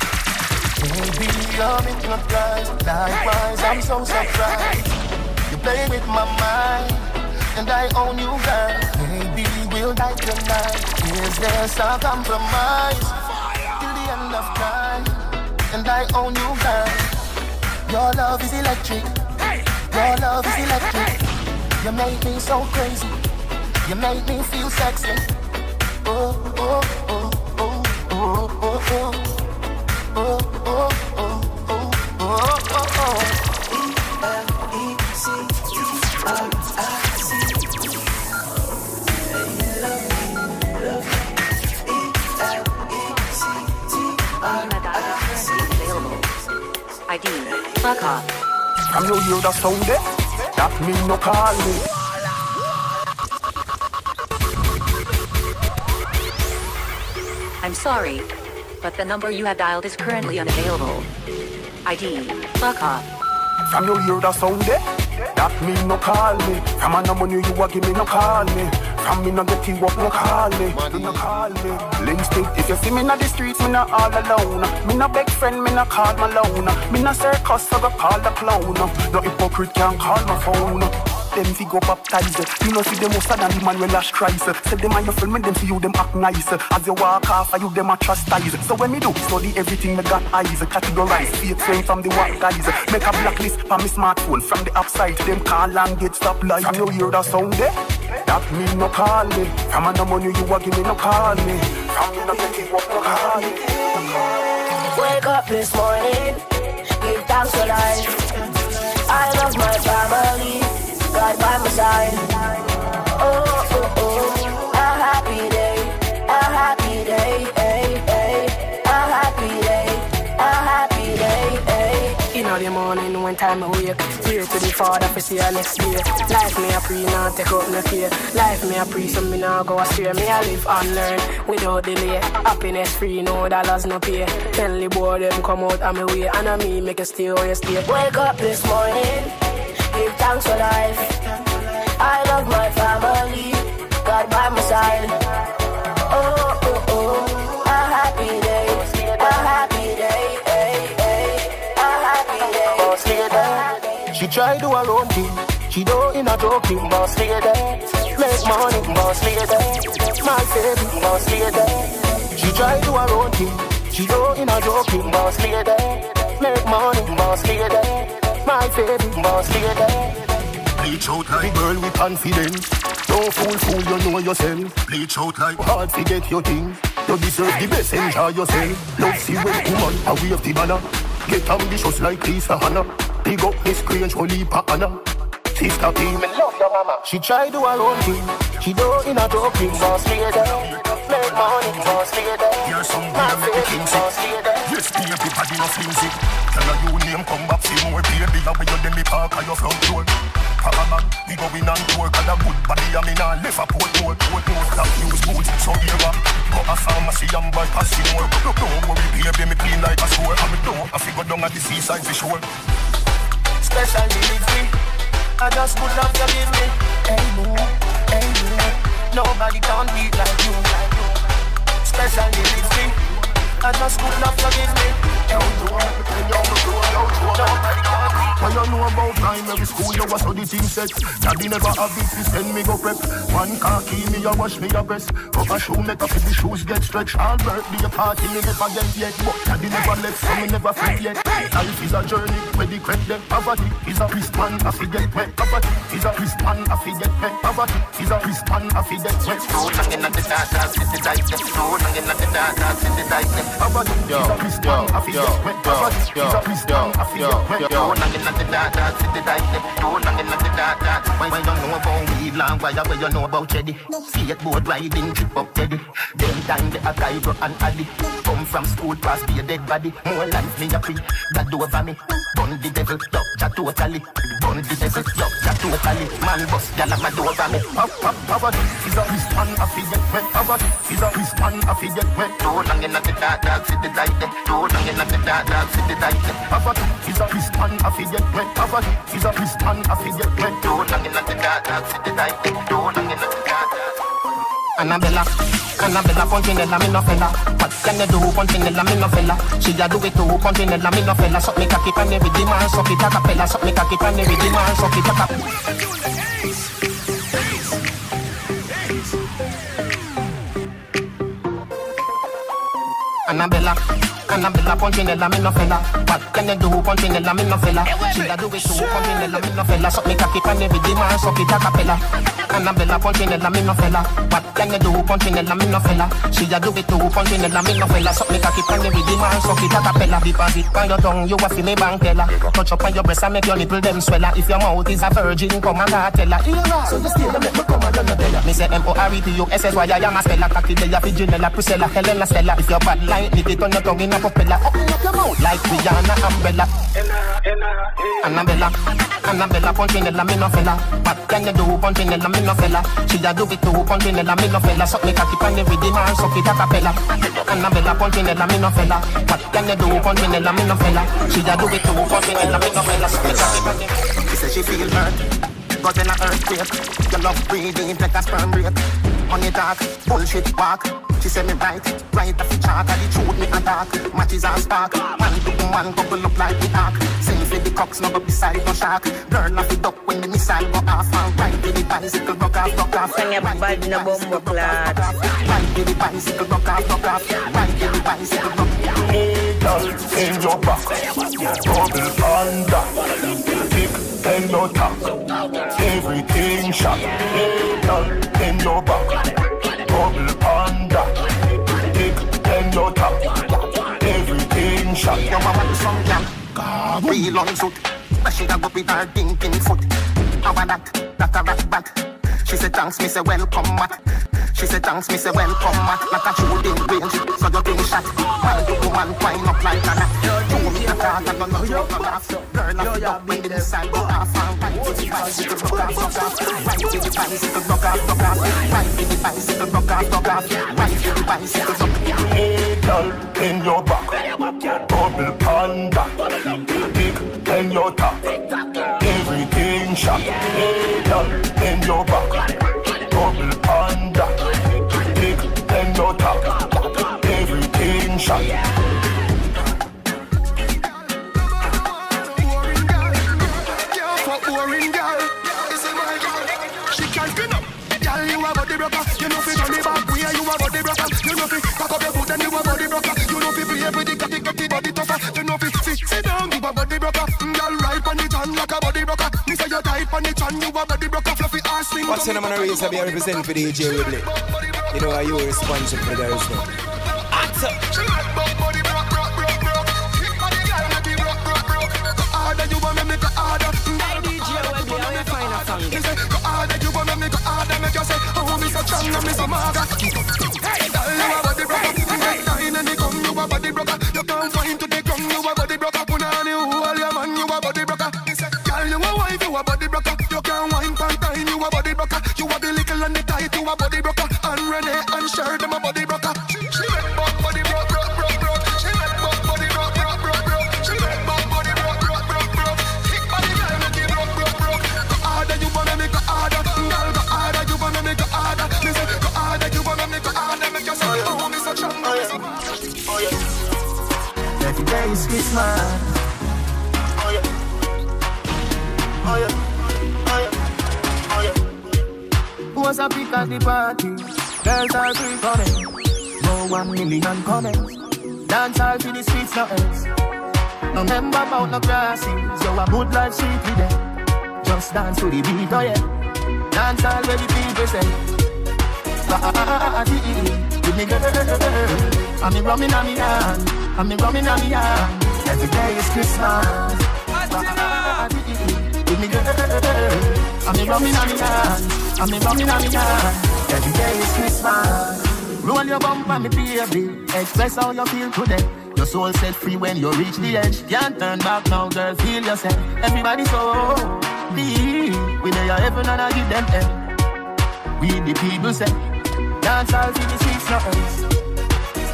Baby, I'm in your pride. Likewise, I'm so surprised. You play with my mind, and I own you, girl. Maybe we'll die tonight. Is there some compromise? Till the end of time. And I own you, girl. Your love is electric. Your love is electric. You make me so crazy. You make me feel sexy. Oh, oh, oh, oh, oh, oh, oh. Oh, oh, oh, oh, oh, oh, oh. E-L-E-C-T-R-I-C. You love me, E-L-E-C-T-R-I-C. I do. Fuck off. I know you're the sound there. That mean no call me. I'm sorry, but the number you have dialed is currently unavailable. ID. Fuck off. I know you're the sound there. That mean no call me. From a number you are give me no call me. From me no get you up no call me. Do no call me. Lipstick, if you see me na the streets, me na all alone. Me na big friend, me na call Malone. Me na circus, so go call the clown. No hypocrite can call my phone. Them fi go baptize. You know see them more sad than Emmanuel Ash Christ. Say them and you film me, them see you them act nice. As you walk off, I you them a chastise. So when me do study everything, me got eyes. Categorize, fake friend from the white guys. Make a blacklist for me smartphone from the upside. Them call and get stop light. From you hear the sound there? That mean no call me. From a no money you a give me no call me. From me no getting what no call me. Wake up this morning, give thanks for life. I love my family, God by my side. Oh oh oh, a happy day, a happy day, ay, ay. A happy day, a happy day, ay. In the morning when time awake. Pray to the Father for see our next day. Life me a pray, not take up no fear. Life me a pray, so me now go astray. Me a live and learn without delay. Happiness free, no dollars no pay. Tell the boy them come out of my way. And a me make a stay or you stay. Wake up this morning, give thanks for life. I love my family, God by my side. Oh, oh, oh, a happy day, a happy day, ay, ay, a happy day. Oh, stay back. She try do her own thing, she don't in a joking. Boss leader, make money, boss leader, my baby, boss leader. She try do her own thing, she don't in a joking. Boss leader, make money, boss leader, my baby, boss leader. Reach out like girl with confidence. Don't fool, you know yourself. Reach out like hard to get your thing. You deserve the best, enjoy yourself. Love see when woman away of the banner. Get ambitious like Lisa Hannah. Big up Miss Grange, only Anna. Sister P, me love your mama. She try do her own thing. She don't in a talking, boss leader. good morning, toast for your day. You're some good, make me king sick. Yes, baby, body no flim sick. Tell her you name, come back, see more baby. I'll be your demi park, I'll your front door. Papa man, we going on tour. Cause a good body, I mean, I live a port more. That use boots, so here I'm. Go a pharmacy and bypass the more. Don't worry, baby, me clean like a score. And me don't have to go down at the seaside for sure. Special delivery, I just good love you give me. Hey, boo, hey, boo. Nobody can beat like you. Special delivery, I just could not forgive me. Nobody can beat. What you know about time? Every school you was how the team set. Daddy never have it, he send me go prep. One car key me, I wash me a breast. Pop a shoe, make up if the shoes get stretched. All birthday party, me never get yet. But daddy never left, so me never feel yet. Life is a journey, where the crap them poverty. Is a Christian, I forget where poverty. Is a Christian, I forget where poverty. Is a Christian, I forget where. Throw nothing at the dancers, it's the dice. Throw nothing at the dancers, it's the dice. Poverty is a Christian, I forget where poverty. Is a Christian, I forget where. Throw nothing at the dancers, it's the dice. Throw nothing at the dancers. Why you know about weed long? Why you know about Teddy? Skateboard riding, trip up Teddy. Then time the Akairo and Addy. Come from school past be a dead body. More life me a creep. That do over me. Burn the devil, yup, ja totally. Burn the devil, yup, ja totally. Man bust, gyal a mad over me. Poverty is a Christian, I forget when. Poverty is a Christian, I forget when. Too long in the dark, dark city light. Too long in the dark, dark city light. Poverty is a Christian, I forget when. Poverty is a Christian, I forget when. Too long in the dark, dark city light. Too long in the dark. Annabella, Fontinella, me no fella. What can you do, Fontinella, me no fella? She ya do it too, Fontinella, me no fella. Suck me cocky pan every day, man, suck it a cappella. Suck me cocky pan every day, man, suck it a cappella. Annabella, Fontinella, me no fella. What can you do, Fontinella, me no fella? She ya do it too, Fontinella, me no fella. Suck me cocky pan every day, man, suck it a cappella. Annabella, Fontinella, me no fella. What can you do, Fontinella, me no fella? She ya do it too, Fontinella, me no fella. Suck me cocky pan every day, man, suck it a cappella. Deposit on your tongue, you a fi me bank teller. Touch up on your breast and make your nipple them sweller. If your mouth is a virgin, come and I tell her. So you still make me come and Annabella. Me say MORETUSSY, I am a speller. Cocky day a Virginella, Priscilla, Helena, Stella. If your bad line, lick it on your tongue in a propeller. Open up your mouth like Rihanna, umbrella. Annabella, Fontinella, me no fella. What can you do, Fontinella, me no fella? She ya do it too, Fontinella, me no fella. Suck me cocky pan every day, man, suck it a cappella. Annabella, Fontinella, me no fella. What can you do, Fontinella, me no fella? She ya do it too, Fontinella, me no fella. Suck me cocky pan every day. She said she feel hurt, but then a earthquake. Your love breathing like a sperm rate. Money talk, bullshit walk. She said me right off the chart. I showed me attack, matches and spark. Man to woman couple up like the ark. Save with the cocks, no go beside no shark. Burn off the duck when the missile go off. And ride with the bicycle, rock off. Ride with the bicycle, rock off. Ride with the bicycle, rock off. Needles in your back, double under, big and no top. Everything shot. Needles in your back. Double under, thick and no top. Everything shot. Now I want some jam. Real long suit, but she got up with her dinking foot. How about that a rat back. She said thanks, me say welcome back. She said thanks, me say welcome back. Like a shooting range, so your thing shot. Man to woman, wind up like a rat. You me a car, I don't know you a laugh. Girl, I feel up when the missile go off. And ride with the bicycle, rock off. Ride with the bicycle, rock off. Ride with the bicycle, rock off. Ride with the bicycle, rock off. Needle in your back, double panda, big in your top. Everything sharp. Needle in your back, double panda, big in your top. Everything sharp. You know fi turn it back, where you a body broker. You know fi cock up your foot and you a body broker. You know fi play pretty, cocky body tougher. You know fi sit down, you a body broker. Girl ride pon the chan like a body broker. Me say you tight pon the chan, you a body broker. Fluffy ass thing. What's in a man a race? I be representing for DJ WEBLEY. You know how you responsible for the girls now. Answer. She like body broke. Hit body girl make it broke. Go harder, you a make me go harder. DJ WEBLEY, how you find a song? He say go harder, you a make me go harder. Make you say. Hey, them ready and share them a body broker. She make bad body broke, broke, broke, broke. She make bad body broke, broke, broke, broke. She make bad body broke, broke, broke, broke. Thick body girl, make it broke, broke, broke. Go harder, you wanna make go harder. Girl, go harder, you wanna make go harder. Listen, go harder, you wanna make go harder. Make yourself oh, Mr. Chum, Mr. Oh yeah. Every day is Christmas. Oh yeah. Oh yeah. Was a pick at the party, girls are free coming. No 1 million comments, dance all to the streets, no else. No member about no classes, yo a good life street with them. Just dance to the beat, oh yeah. Dance all where the people say. Party, with me girl, I'm me rumming on me hand, I'm me rumming on me hand. Every day is Christmas. Party, with me girl, I'm me rumming on me hand. I'm in Romina, every day is Christmas. Roll your bump on me, baby. Express how you feel today. Your soul set free when you reach the edge. Can't turn back now, girl, feel yourself. Everybody so free. We know your heaven and I give them hell. We the people say, dance all to the streets, no else.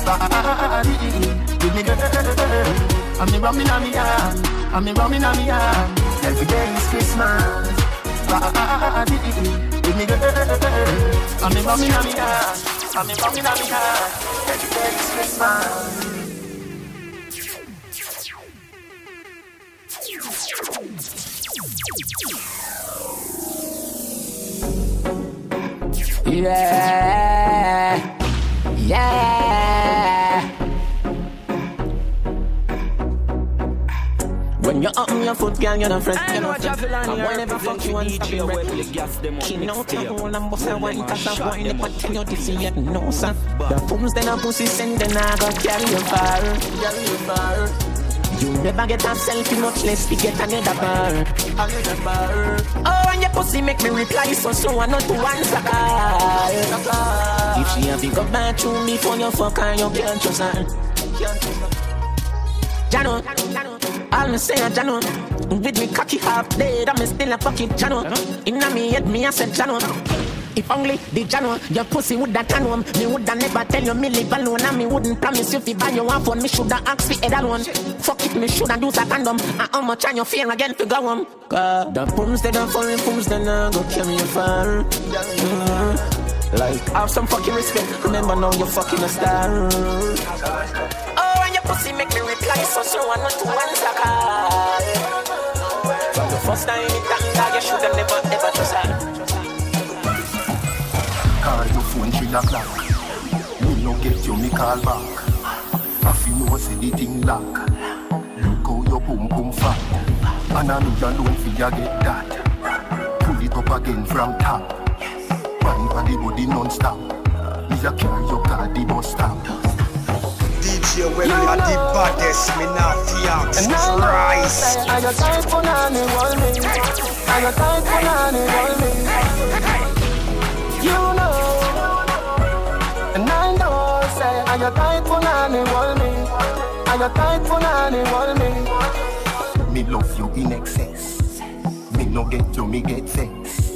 Party, with me girl. I'm in Romina, I'm in Romina. Every day is Christmas. Party. I'm in Yeah. When you're up on your foot, girl, you're the friend. I know JAHVILLANI, I never fuck you and stop you regularly. King out the whole and bust a wine, cause I've wine up and tell you this yet, no, sir. The fools, then a pussy send, then I go carry you far. You never get a selfie, much less to get another bar. Oh, and your pussy make me reply, so slow I not to answer. If she a big up back to me for your fuck, and you can't trust her. Jano. All me say a Jano, with me cocky half dead, I'm still a fucking Jano. Inna me head, me I said Jano. If only the Jano, your pussy woulda tan one. Me woulda never tell you me live alone, and me wouldn't promise you fi buy you one phone. Me shoulda ask fi head alone. Fuck it, me shoulda do that condom. And how much on your fear again fi go home? The pooms they done foreign pooms they now go carry you far. Like have some fucking respect. Remember now you're fucking a star. Pussy make me reply, so slow and not to answer call. From the first time it happened, dog, you shoulda never ever trust her. Call your phone 3 o'clock. Me no get you, me call back. If you know see the thing lock, look how your boom boom fat. And I know you don't feel you get that. Pull it up again from top. Bang for the body non-stop. Me a carry your car the bus stop. DJ WEBLEY at the baddest, me not fiax, Christ. I got time for nanny, roll me. I got time for nanny, roll me. You know, and I know, say, I got time for nanny, roll me. I got time for nanny, roll me. Me love you in excess. Me no get you, me get sex.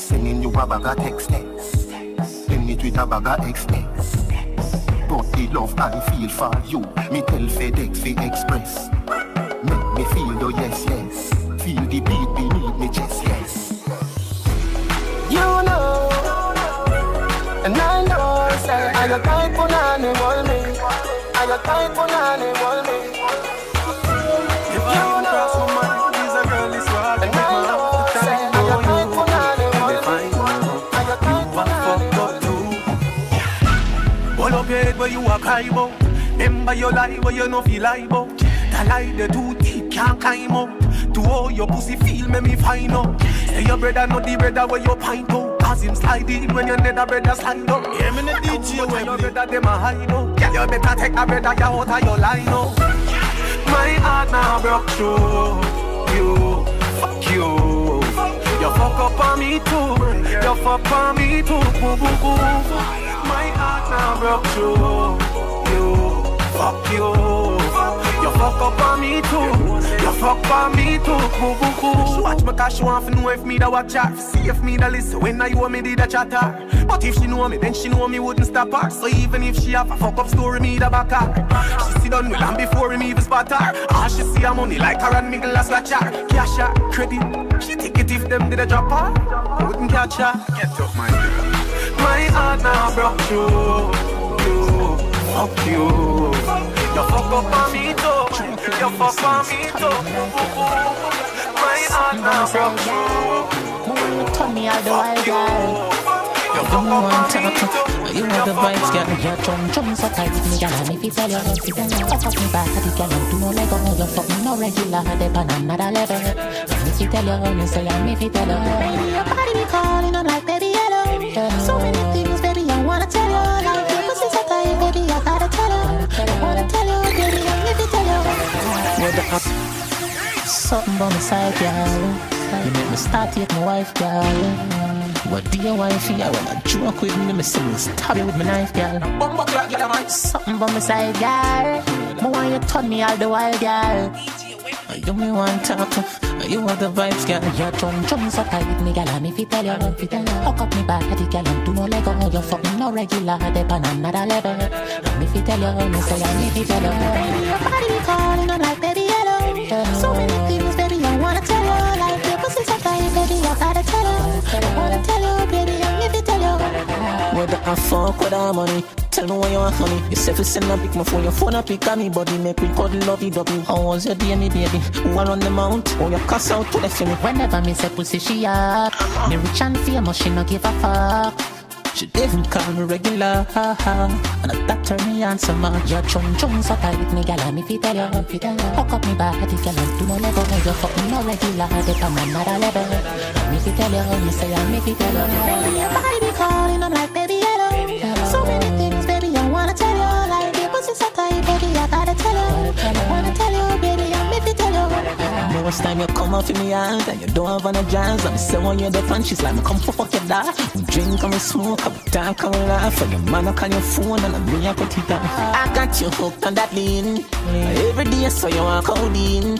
Sending you a bag of text. Send it with a bag of expense. But the love I feel for you, me tell FedEx fi express. Make me feel the yes. Feel the beat beneath me chest, yes. You know, and I know, say I got time for nanny, roll me. I got time for nanny, roll me. If I even cross my mind, this a girl is wild. And I know, say I got time for nanny, roll me. I got time for nanny, roll me. All up your head where you a cry about. Remember your lie where you no feel lie about. The lie they too deep can't climb up. To all your pussy feel me find out. Say your brother not the brother where you pint out. Cause him slide in when your nether brother slide up. Yeah, me the DJ when your brother them a hide out. Yeah, you better take a brother you out of your line out. My heart now broke through you. Fuck you. You fuck up on me too. You fuck on me too. Boo boo boo. My heart now broke through you. Fuck you. You fuck fuck up on me too. You fuck on me too. Boo boo boo. She watch my cash, she want to know if me da watch her. See if me da listen when I want me did a chat her. But if she know me, then she know me wouldn't stop her. So even if she have a fuck up story, me da back her. She sit down with land before him even spot her. All she see her money like her and me glass watch her. Cash her, credit. She take it if them did a drop her. Wouldn't catch her. Get off my nigga. My heart now broke you. Fuck you. You fuck up on me too. You fuck on me too. My heart now broke you. Move with Tony all the while, girl. You fuck up on me too. You know the vibes, girl. Your chum so tight with me, girl. And if you tell your friends, girl, fuck up me back at the girl. And do no let go, no you fuck me no regular. They pan another level. And if you tell your own, you say, and if you tell your own, baby, your body be calling, I'm like, baby, hello. So many things, baby, I wanna tell you. Baby, I gotta tell you, I wanna tell you, baby, I need to tell you. What the fuck? Something by my side, girl. You make me start with my wife, girl. What do you wifey? I wanna joke with me, me sing, stab you with my knife, girl. Something by my side, girl. Me want you to turn me all the while, girl. You me want to talk, you want the vibes, girl. Your chum so tight with me, girl. And if you tell your friends, girl, hook up me back at the girl. And do no let go, you fuck me no regular. They pan another level. And if you tell your friends, say, and if you tell your friends, your body be calling, I'm like, baby, hello. So many things, baby, I wanna tell you. Like your pussy so tight, baby, I gotta tell you. I wanna tell you, baby, and if you tell you. Whether I fuck with our money, tell me what you want for me. You say, send a pic, my phone, your phone, I pick on me, buddy. Make me cuddle, love you, W. How was your day, me baby? One on the mount, or your cuss out to the film. Whenever me say pussy, she up. Me rich and famous, she no give a fuck. She didn't call me regular, and that turned me on so much. Your chum so tight with me, girl, and if you tell you, hook up me back, if you do no level, you fuck me no regular, they come another level. And if you tell you, you say, and if you tell you, baby, your body be calling, I'm like, baby, hello. So many things. Baby, I gotta tell you, I wanna tell you, baby, I'm if you tell you. Most time you come off in me hand and you don't have an chance. I'm still on your defense, she's like, come for fuck your dad. We drink and we smoke, and we talk and we laugh. And your man on your phone and I'm being a petite. I got you hooked on that lean. Every day so you are calling.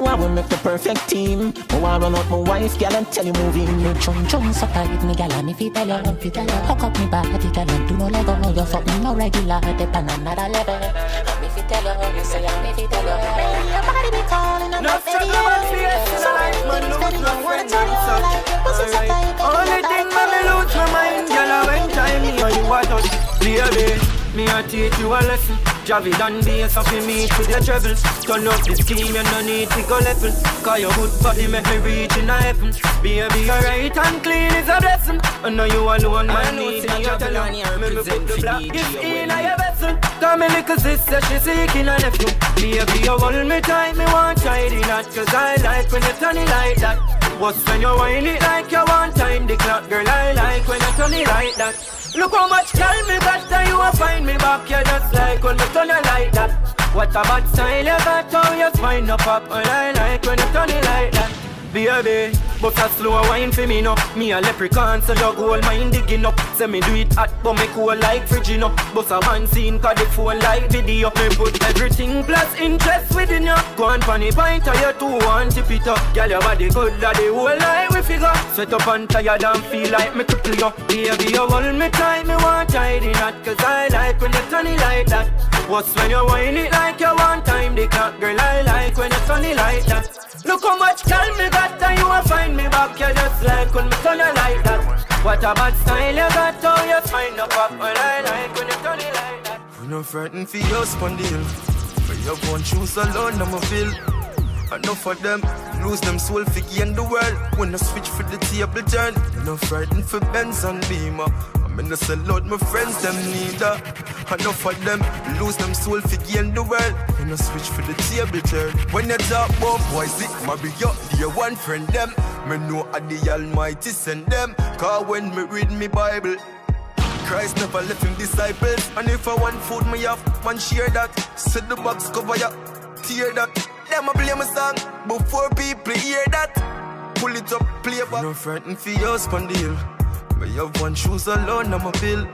I will make the perfect team. Oh, I run out my wife, girl, and tell you moving. You chum so tight with me, girl, and if you tell you, hook up me back, girl, and do no let go, no you fuck me no regular, they pan another level. And if you tell you, you say, and if you tell you, baby, your body be calling, I'm not ready. So many things, baby, I wanna tell you, like your pussy so tight, baby. Only thing, mommy, lose my mind, girl, I went time, me or you are done, baby. Me I teach you a lesson. Javi done this up in me to the treble. Turn up the scheme, you no need to go level. Cause your good body make me reach in the heaven. Baby, you're right and clean is a blessing. I know you alone, man, need to your talent. Me put the black gift in your vessel. Cause me little sister, she seeking a nephew. Baby, you hold me tight, me want try the knot. Cause I like when you turn it like that. What's when you whine it like you want time the clock, girl, I like when you turn it like that. Look how much girl me got that you will find me back. You're just like when you turn it like that. What about style you got, how you spine up up. And I like when you turn it like that. Baby, but a slow wine for me now. Me a leprechaun, so your gold mine digging up. Say me do it hot, but me cool like friggin' up. But a one scene, cause the phone like video. Me put everything plus interest within you. Go and pan a pint or you two and tip it up. Girl, your body good, that the whole life we figure. Sweat up and tired and feel like me cripple you. Baby, you hold me tight, me want tied in that. Cause I like when you turn it like that. What's when you whine it like you want time the clock. Girl, I like when you turn it like that. Look how much girl me got and you will find me back. You're just like when me turn you like that. What about style you got, how you find up up. Well, I like when you turn it like that. You no frighten for your spondyle. For your born shoes alone, I'm a feel. Enough for them, lose them soul for gain the world. When I switch for the table turn. You no frighten for Benz and Beamer. I'm in the sell out my friends, them neither. Enough for them, lose them soul for gain the world. No switch for the table turn. When you talk about boys, it marry up dear one friend them. Me know a the Almighty send them. Cause when me read me Bible, Christ never left him disciples. And if I want food, me have man share that. Set the box cover ya, tear that. Them a play my song before people hear that. Pull it up, play back. No frighten for your spondyle. Me have one shoes alone, I'm a bill.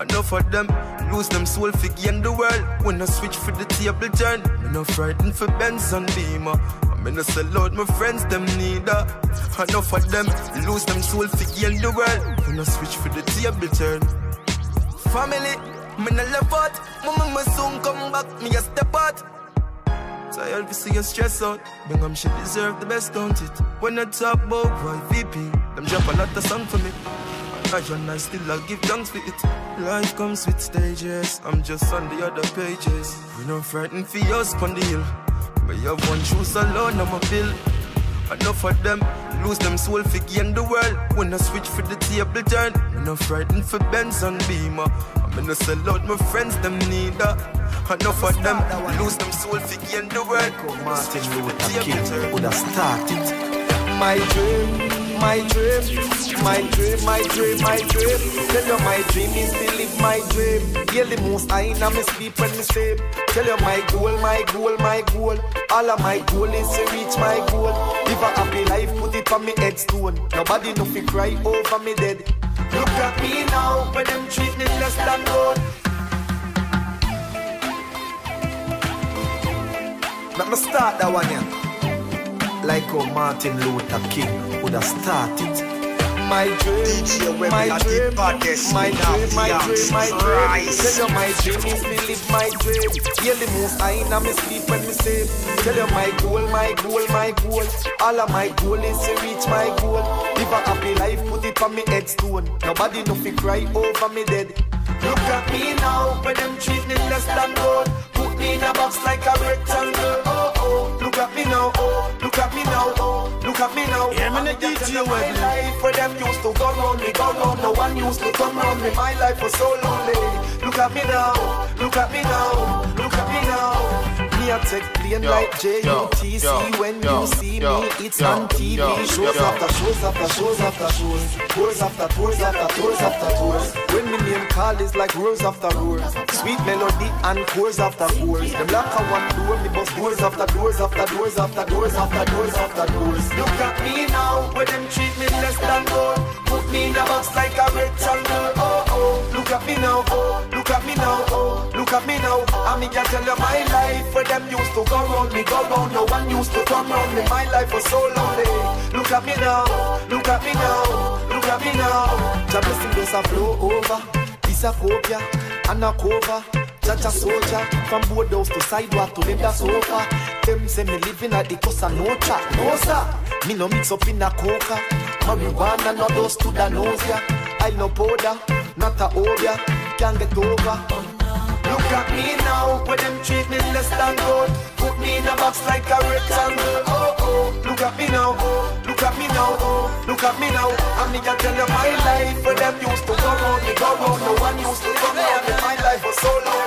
Enough for them. lose them soul figgy in the world. When I switch for the table turn, I'm not frightened for Benz and Beamer. I'm in a sell out my friends, them neither. Enough of them lose them soul figgy in the world. When I switch for the table turn. Family, I'm in a love out. My mama soon come back, me a step out. Tired to see you stress out. Bingham should deserve the best, don't it? When I talk about YVP, them drop a lot of song for me. And I still I'll give thanks for it. Life comes with stages, I'm just on the other pages. We don't frighten for your spondyle. But you have one shoes alone, I'm a pill. Enough of them lose them soul figgy in the world. When I switch for the table turn, I'm not frightened for Benz and Beamer. I'm in a sell out my friends, them neither. Enough of them lose them soul figgy in the world. Martin Luther King would have started. My dream, my dream, my dream, my dream, my dream. Tell you my dream is to live my dream. Yeah, the most I in my sleep and me sleep. Tell you my goal, my goal, my goal. All of my goal is to reach my goal. Live a happy life, put it on me headstone. Nobody no fi cry over me dead. Look at me now, when them treat me less than gold. Let me start that one yeah. Like how Martin Luther King would have started. My dream, DJ WEBLEY, my dream, my dream, my dream, my dream, my dream. Tell you my dream is me live my dream. Yeah, the most I in me sleep and me sleep. Tell you my goal, my goal, my goal. All of my goal is to reach my goal. Live a happy life, put it on me headstone. Nobody no fi cry over me dead. Look at me now, when them treat me less than gold. Put me in a box like a rectangle. Oh oh, look at me now, oh. Look at me now, oh, look at me now. Yeah, I'm in a DJ my life where them used to go round me, go round. No one used to come round me, my life was so lonely. Look at me now, look at me now, look at me now. Me I take plane like JUTC. When you see me, it's on TV. Shows after shows after shows after shows. Tours after tours after tours after tours. When me name call is like roars after roars. Sweet melody and chords after chords. Them lock a one door, me bust doors after doors after doors after doors after doors. Doors after doors. Look at me now, where them treat me less than gold. Put me in a box like a rectangle. Oh oh, look at me now, oh, look at me now, oh, look at me now. I mean, I tell you my life where them used to go round, no one used to come round me. My life was so lonely. Look at me now, look at me now, look at me now. The blessing goes a flow over, this a copia, and a cover. Jaja soldier, from boardhouse to sidewalk to live that sofa. Them say me living at the coast and no chat, no sir. Me no mix up in a coca, marijuana no dose to the nose ya. I no powder, not a obia, can't get over. Look at me now, where them treat me less than gold. Put me in a box like a rectangle. Oh oh, look at me now, oh, look at me now, oh, look at me now. I mean I tell you my life, where them used to go round, me go round, no one used to come round me. My life was so lonely.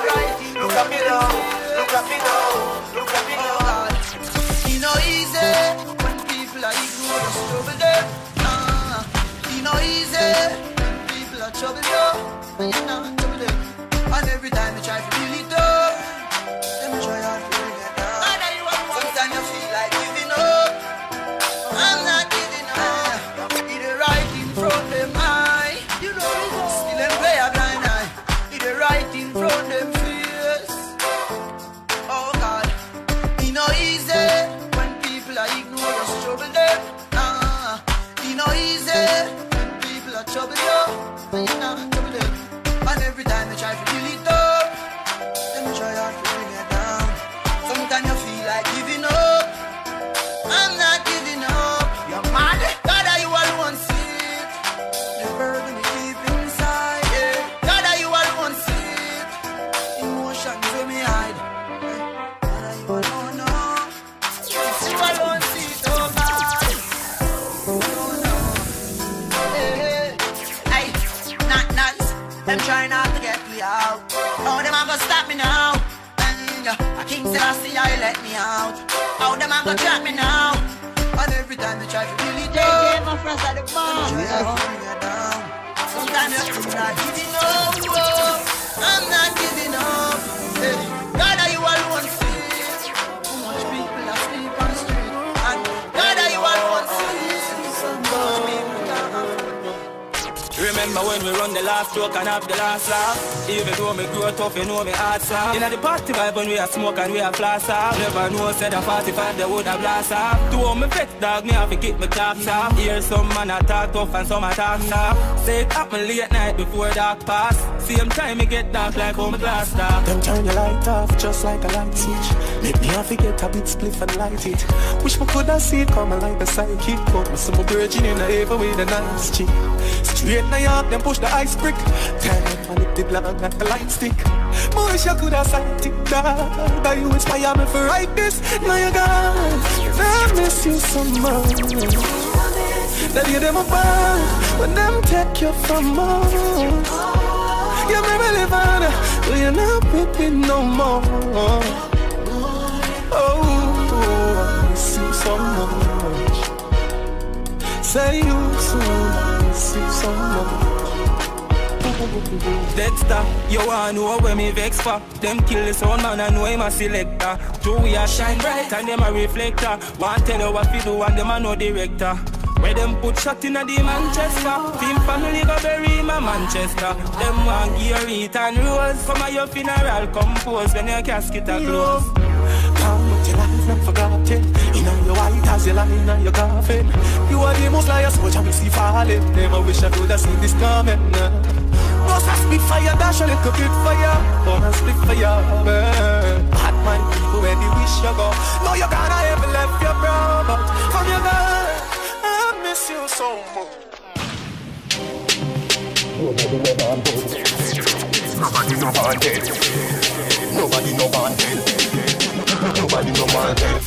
Look at me now, look at me now, look at me now. It's not easy when people are ignorant and trouble them. It's not easy when people are trouble them. And every time you try to feel it up, them try hard to bring it down. Sometimes you feel like giving up. I'm not giving up. It's the right in front of them eye. You know it's still them play a blind eye. It's the right in front of them. And every time they try to kill it up, them try hard to bring it down. Sometimes you feel like giving up. I'm not giving up. You're mad, God, you alone see it. The burden we keep inside, yeah. God, you alone see it. Emotions in me hide. God, you alone know. You alone see it, oh God. Oh no. Hey, hey, not nice. Them try not to get me out. How them a go stop me now? A King Selassie, I let me out. How them a go trap me now? And every time they try to really do, they my friends at the bar. Sometimes I'm not giving up. I'm not giving up. Hey, God, are you alone? See, too much people that sleep on the street. And God, are you alone? See, too much people that have. Remember. remember when we run the last joke and have the last laugh. Even though me grow tough, you know me hard soft. In the party vibe when we a smoke and we a flash off. Never know said a 45 they would a blast off. To all my vex dog, me have to keep my chops off. Hear some man a talk tough and some a talk soft. Say it happen late night before dark pass. Same time me get dark like home glass off. Them turn the light off just like a light switch. Make me have to get a bit spliff and light it. Wish me coulda see it come and light the sidekick. But me some virgin in the ever with a nice chick. Straight New York, them push the ice brick. Turn up and hit the blog like a light stick. I wish I could have signed it, dog. But you inspire me for write this. Now you're gone, I miss you so much. That you them apart when them take you from us. You make me live on, but you're not with me no more. Oh, I miss you so much. Say you so. Dexter, you wanna know where me vex for? Them kill the sound man and know him a selector. True we a shine bright and them a reflector. One tell you what we do and them a no director. Where them put shot in a the Manchester. Team family go bury him a Manchester. Them want gear it and rose. Come at your funeral compose when your casket a close. Come with your life not forgotten. Your white as you lying on your coffin. You are the most liars, watch me see falling. Never wish I could have seen this coming. Must I spit fire, dash a little bit fire. Wanna split fire, burn. Hot man, people where they wish you go. No, you gonna ever left your brother. From your girl, I miss you so much. Nobody no bandit. Nobody no bandit.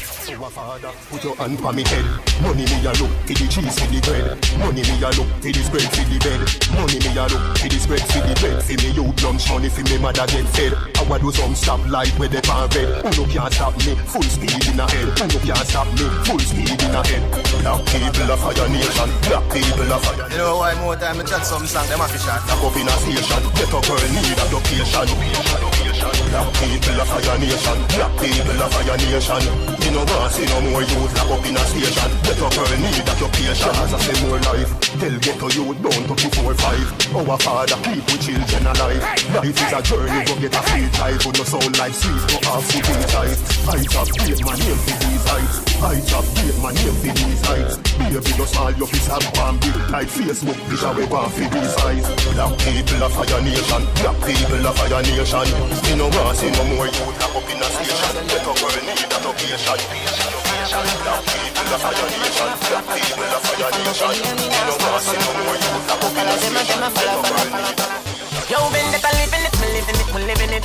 Father, put your hand for me head. Money me a look, it is cheese for the bread. Money me a look, it is bread for the bed. Money me a look, it is bread for the bed. For me you lunch money, for me mother get fed. I would do some stop light where they pan red. Uno can't stop me, full speed in a head. Uno can't stop me, full speed in a head. Black people are fire nation, black people are fire. You know why more time I chat some song, them a fish out. Back up in a station, get up girl need adaptation. Black people are fire nation, black people are fire nation. You know what? See no more youth lock up in a station. Get up her need occupation. As I say more life, tell ghetto youth down to 245. Our father keep with children alive. Life is a journey, go get a free drive. But no sound like sweet, no half food inside. I chop beat my name for these heights. I chop beat my name for these heights. Baby, no small your face have one big like Facebook, bitch, I web on for these eyes. Black people are fire nation. Black people are fire nation. You know what? See no more youth lock up in a station. Get up her need occupation. Yo, living it, I'm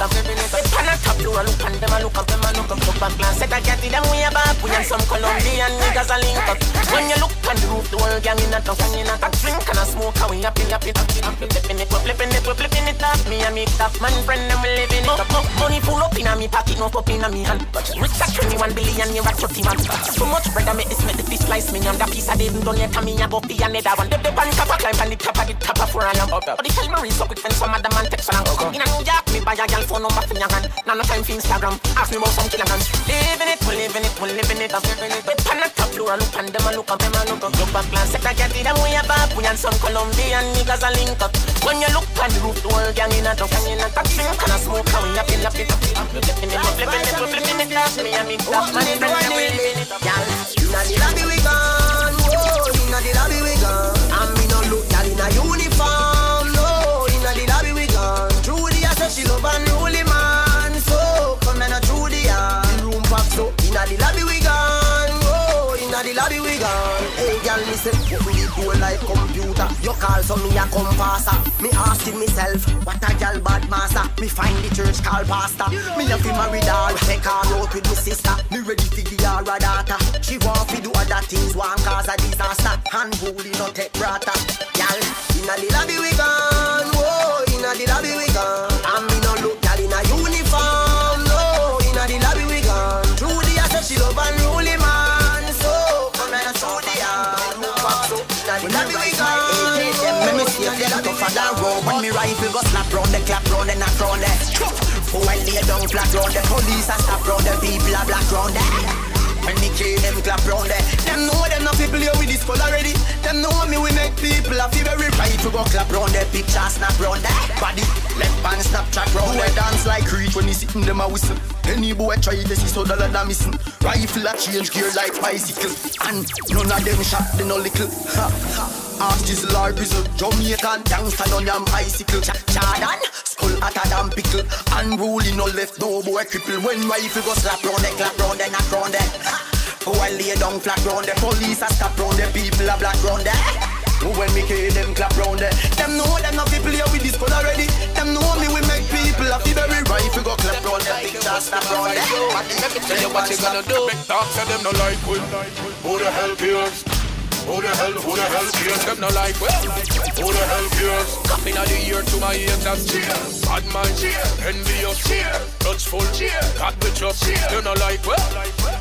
living it. They pan a top, you a look and them a look up, them a look up. Look back glass, set a cat in them way back. We and some Colombian niggas a link up. When you look on the roof, the whole gang in a top. Gang in a top, drink and a smoke, and we up. Flipping it, we're flipping it up. Me and me top man friend, and we living it up. Money full up in a me pocket, no pop in a me hand. Rich at 21 billion, me rock 30 man. Too much bread, I make this, make the fish slice me. And that piece I didn't done yet, and me a go pee another one. They pan top, I climb on the top, I get top for an hour. But they tell me reason, we can some other man text on in a New York. Me buy a girl phone number for your hand. Now no time for Instagram. Ask me about some killer guns. Living it, we living it, we living it, I'm living it. We pan a top floor, look and them a look up, them a look up. Look back glance, set a cat in them way back. We and some Colombian niggas a link up. When you look on the roof, the whole gang in a duck. Gang in a duck, drink and a smoke, and we a pill up. Flipping it, flipping it, last me and me top man. Friend and we living it up. Inna the lobby we gone, oh, inna the lobby we gone. And me no look y'all in a uniform, no, inna the lobby we gone. She love an only man, so come and through the yard. The room pops up, inna the lobby we gone. Oh, inna the lobby we gone. Hey, girl, me say, we live whole like computer. You call, so me a come faster. Me asking myself, what a girl bad master. Me find the church call pastor. Me love him married all. Take her out with me sister. Me ready to give her a daughter. She want to do other things, one cause a disaster. And bully no take brata. Girl, inna the lobby we gone. Oh, inna the lobby we gone. When me rifle go slap round the clap round the knock round the when they down flat round the police and stop round the people are black round the And Nicky them clap round there. Them know them not people here with this call already. Them know me we make people a feel very right. We go clap round there, picture snap round there. Body, left hand Snapchat round there. Dance like Creed when he sitting them a whistle. Any boy try this is so dollar than missing. Rifle a change gear like bicycle. And none of them shot they no little. Ha, ha. Ask this Lord Grizzle, Jamaican gangster on them bicycle. Jordan, skull hotter than pickle. Unruly no left, no boy cripple. When rifle go slap round the clap round the knock round the. Who I lay down flat round the police a stop round the people a black round the. Who when me kill them clap round the. Them know them not people here with this call already. Them know me we make people a feel very rifle go clap round the picture snap round the. Let me tell you what you gonna do. Big dogs and them no like we. Who the hell cares? Who the hell cares? Them no like well. Who the hell cares? Inna the ear to my haters, cheers. Bad man, cheers. Envious, cheers. Touchful, cheers. God we trust, cheers. Them no like well.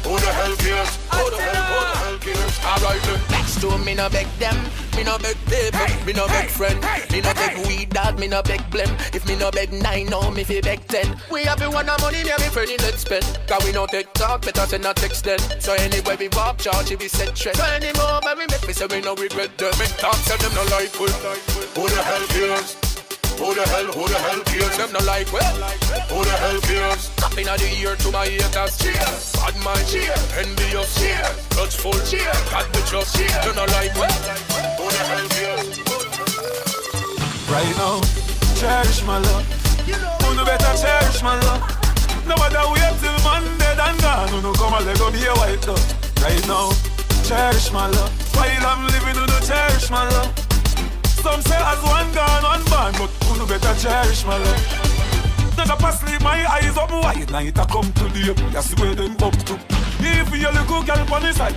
Who the hell cares? Who the hell cares? Alright then. Next to me no beg them, me no beg people, me no beg friend, me no beg weed dad, me no beg blem. If me no beg 9, no me fi beg 10. We have a one of money, me and me friend let's spend. Cause we no take talk, better send a text then. So anyway we walk, charge if we set trend. So anymore, but we. We say we no regret them. Make talks and them no like we. Who the hell cares? Who the hell cares? Them no like we. Who the hell cares? Tapping at the ear to my haters, cheers. Bad man, cheers. Envious, cheers. Touchful, cheers. God we trust, cheers. Them no like we. Who the hell cares? Right now, cherish my love. You know better cherish my love. No matter wait till Monday than gone. You know come and let go be a white dog. Right now. Cherish my love. While I'm living, you do cherish my love. Some say as one gone, one born, but you do better cherish my love. Never pass leave my eyes up wide. Night I come to the end, that's where them up to. If you look good, girl on the side,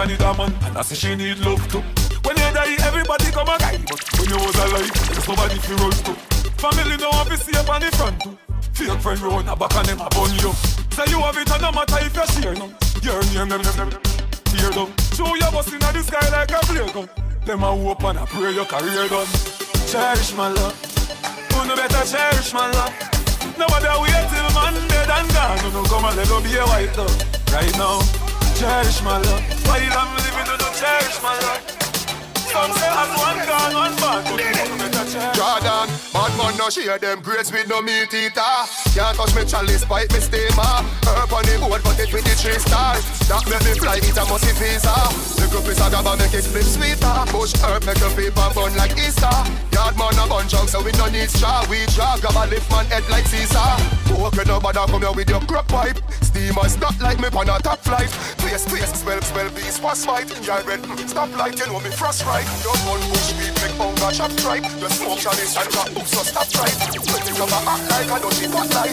I need a man, and I say she need love too. When you die, everybody come a guy, but when you was alive, there's nobody to run to. Family don't want to see up on the front too. Fake friend run a back and them a bun you. Say you have it and no matter if you share none. Your name. Show your boss in the sky like a play gun. Them a hope and a pray your career done. Cherish my love. You know better cherish my love. Nobody wait till Monday than gone. You know come and let go be a white dog. Right now, cherish my love. While I'm living, you know cherish my love. Some say as one gone, one bad. You know better cherish. Jordan, bad man no share them grades with no meat eater. Can't touch me chalice, bite me steamer. Herb on the board, but it with the 3 stars. That make me fly, it a musty visa. The good piece of gaba make it flip sweeter. Push herb, make a paper bun like Easter. Yard man a bun junk, so we no need straw. We draw, grab a lift man head like Caesar. Okay, no bother come here with your crop pipe. Steamer, stop like me on a top flight. Place, smell, bees, fast fight. Yard red, stop light, you know me frost right. Don't want push me, make hunger, chop tripe. The smoke chalice and drop books, so stop right. When you come a act like I don't need that.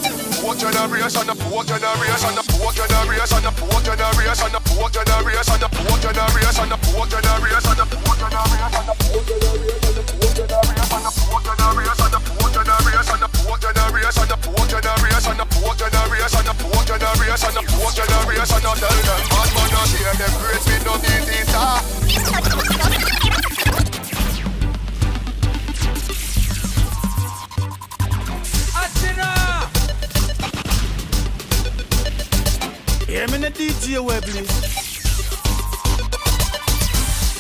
Poor generation, the poor generation, the poor generation, the poor generation, the poor generation, the poor generation, the poor generation, the poor generation, the poor generation, the poor generation, the poor generation, the poor generation, the poor generation, the poor generation, the poor generation, the poor generation, the poor generation, the tell them bad man not share them grades with no meat eater. Yeah, I'm in the DJ WEBLEY.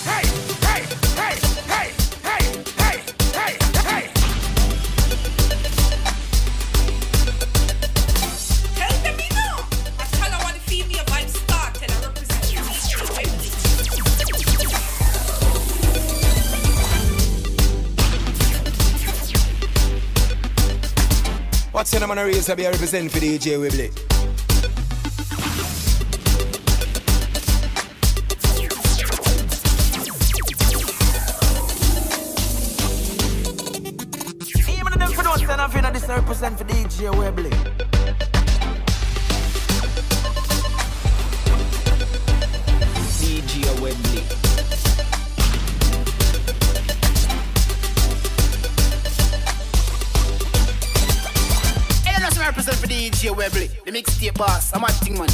Hey, hey, hey, hey, hey, hey, hey, hey. Tell them me now. I tell her what the female vibe started. I represent you, DJ WEBLEY. What's your name on the race? I be representing for DJ WEBLEY. Represent for DJ WEBLEY. DJ WEBLEY. Hey, that's what I represent for DJ WEBLEY. The mixtape boss. I'm acting man.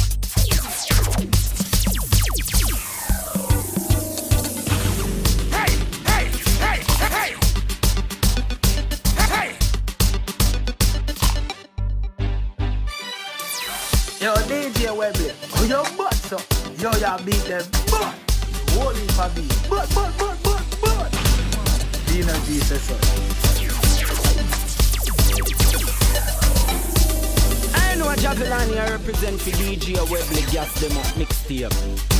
Yo, DJ WEBLEY, who your butt up? Yo, ya beat them, but holy my beat, but Dina G says so. I know a JAHVILLANI I represent for DJ WEBLEY gas them up mixtape.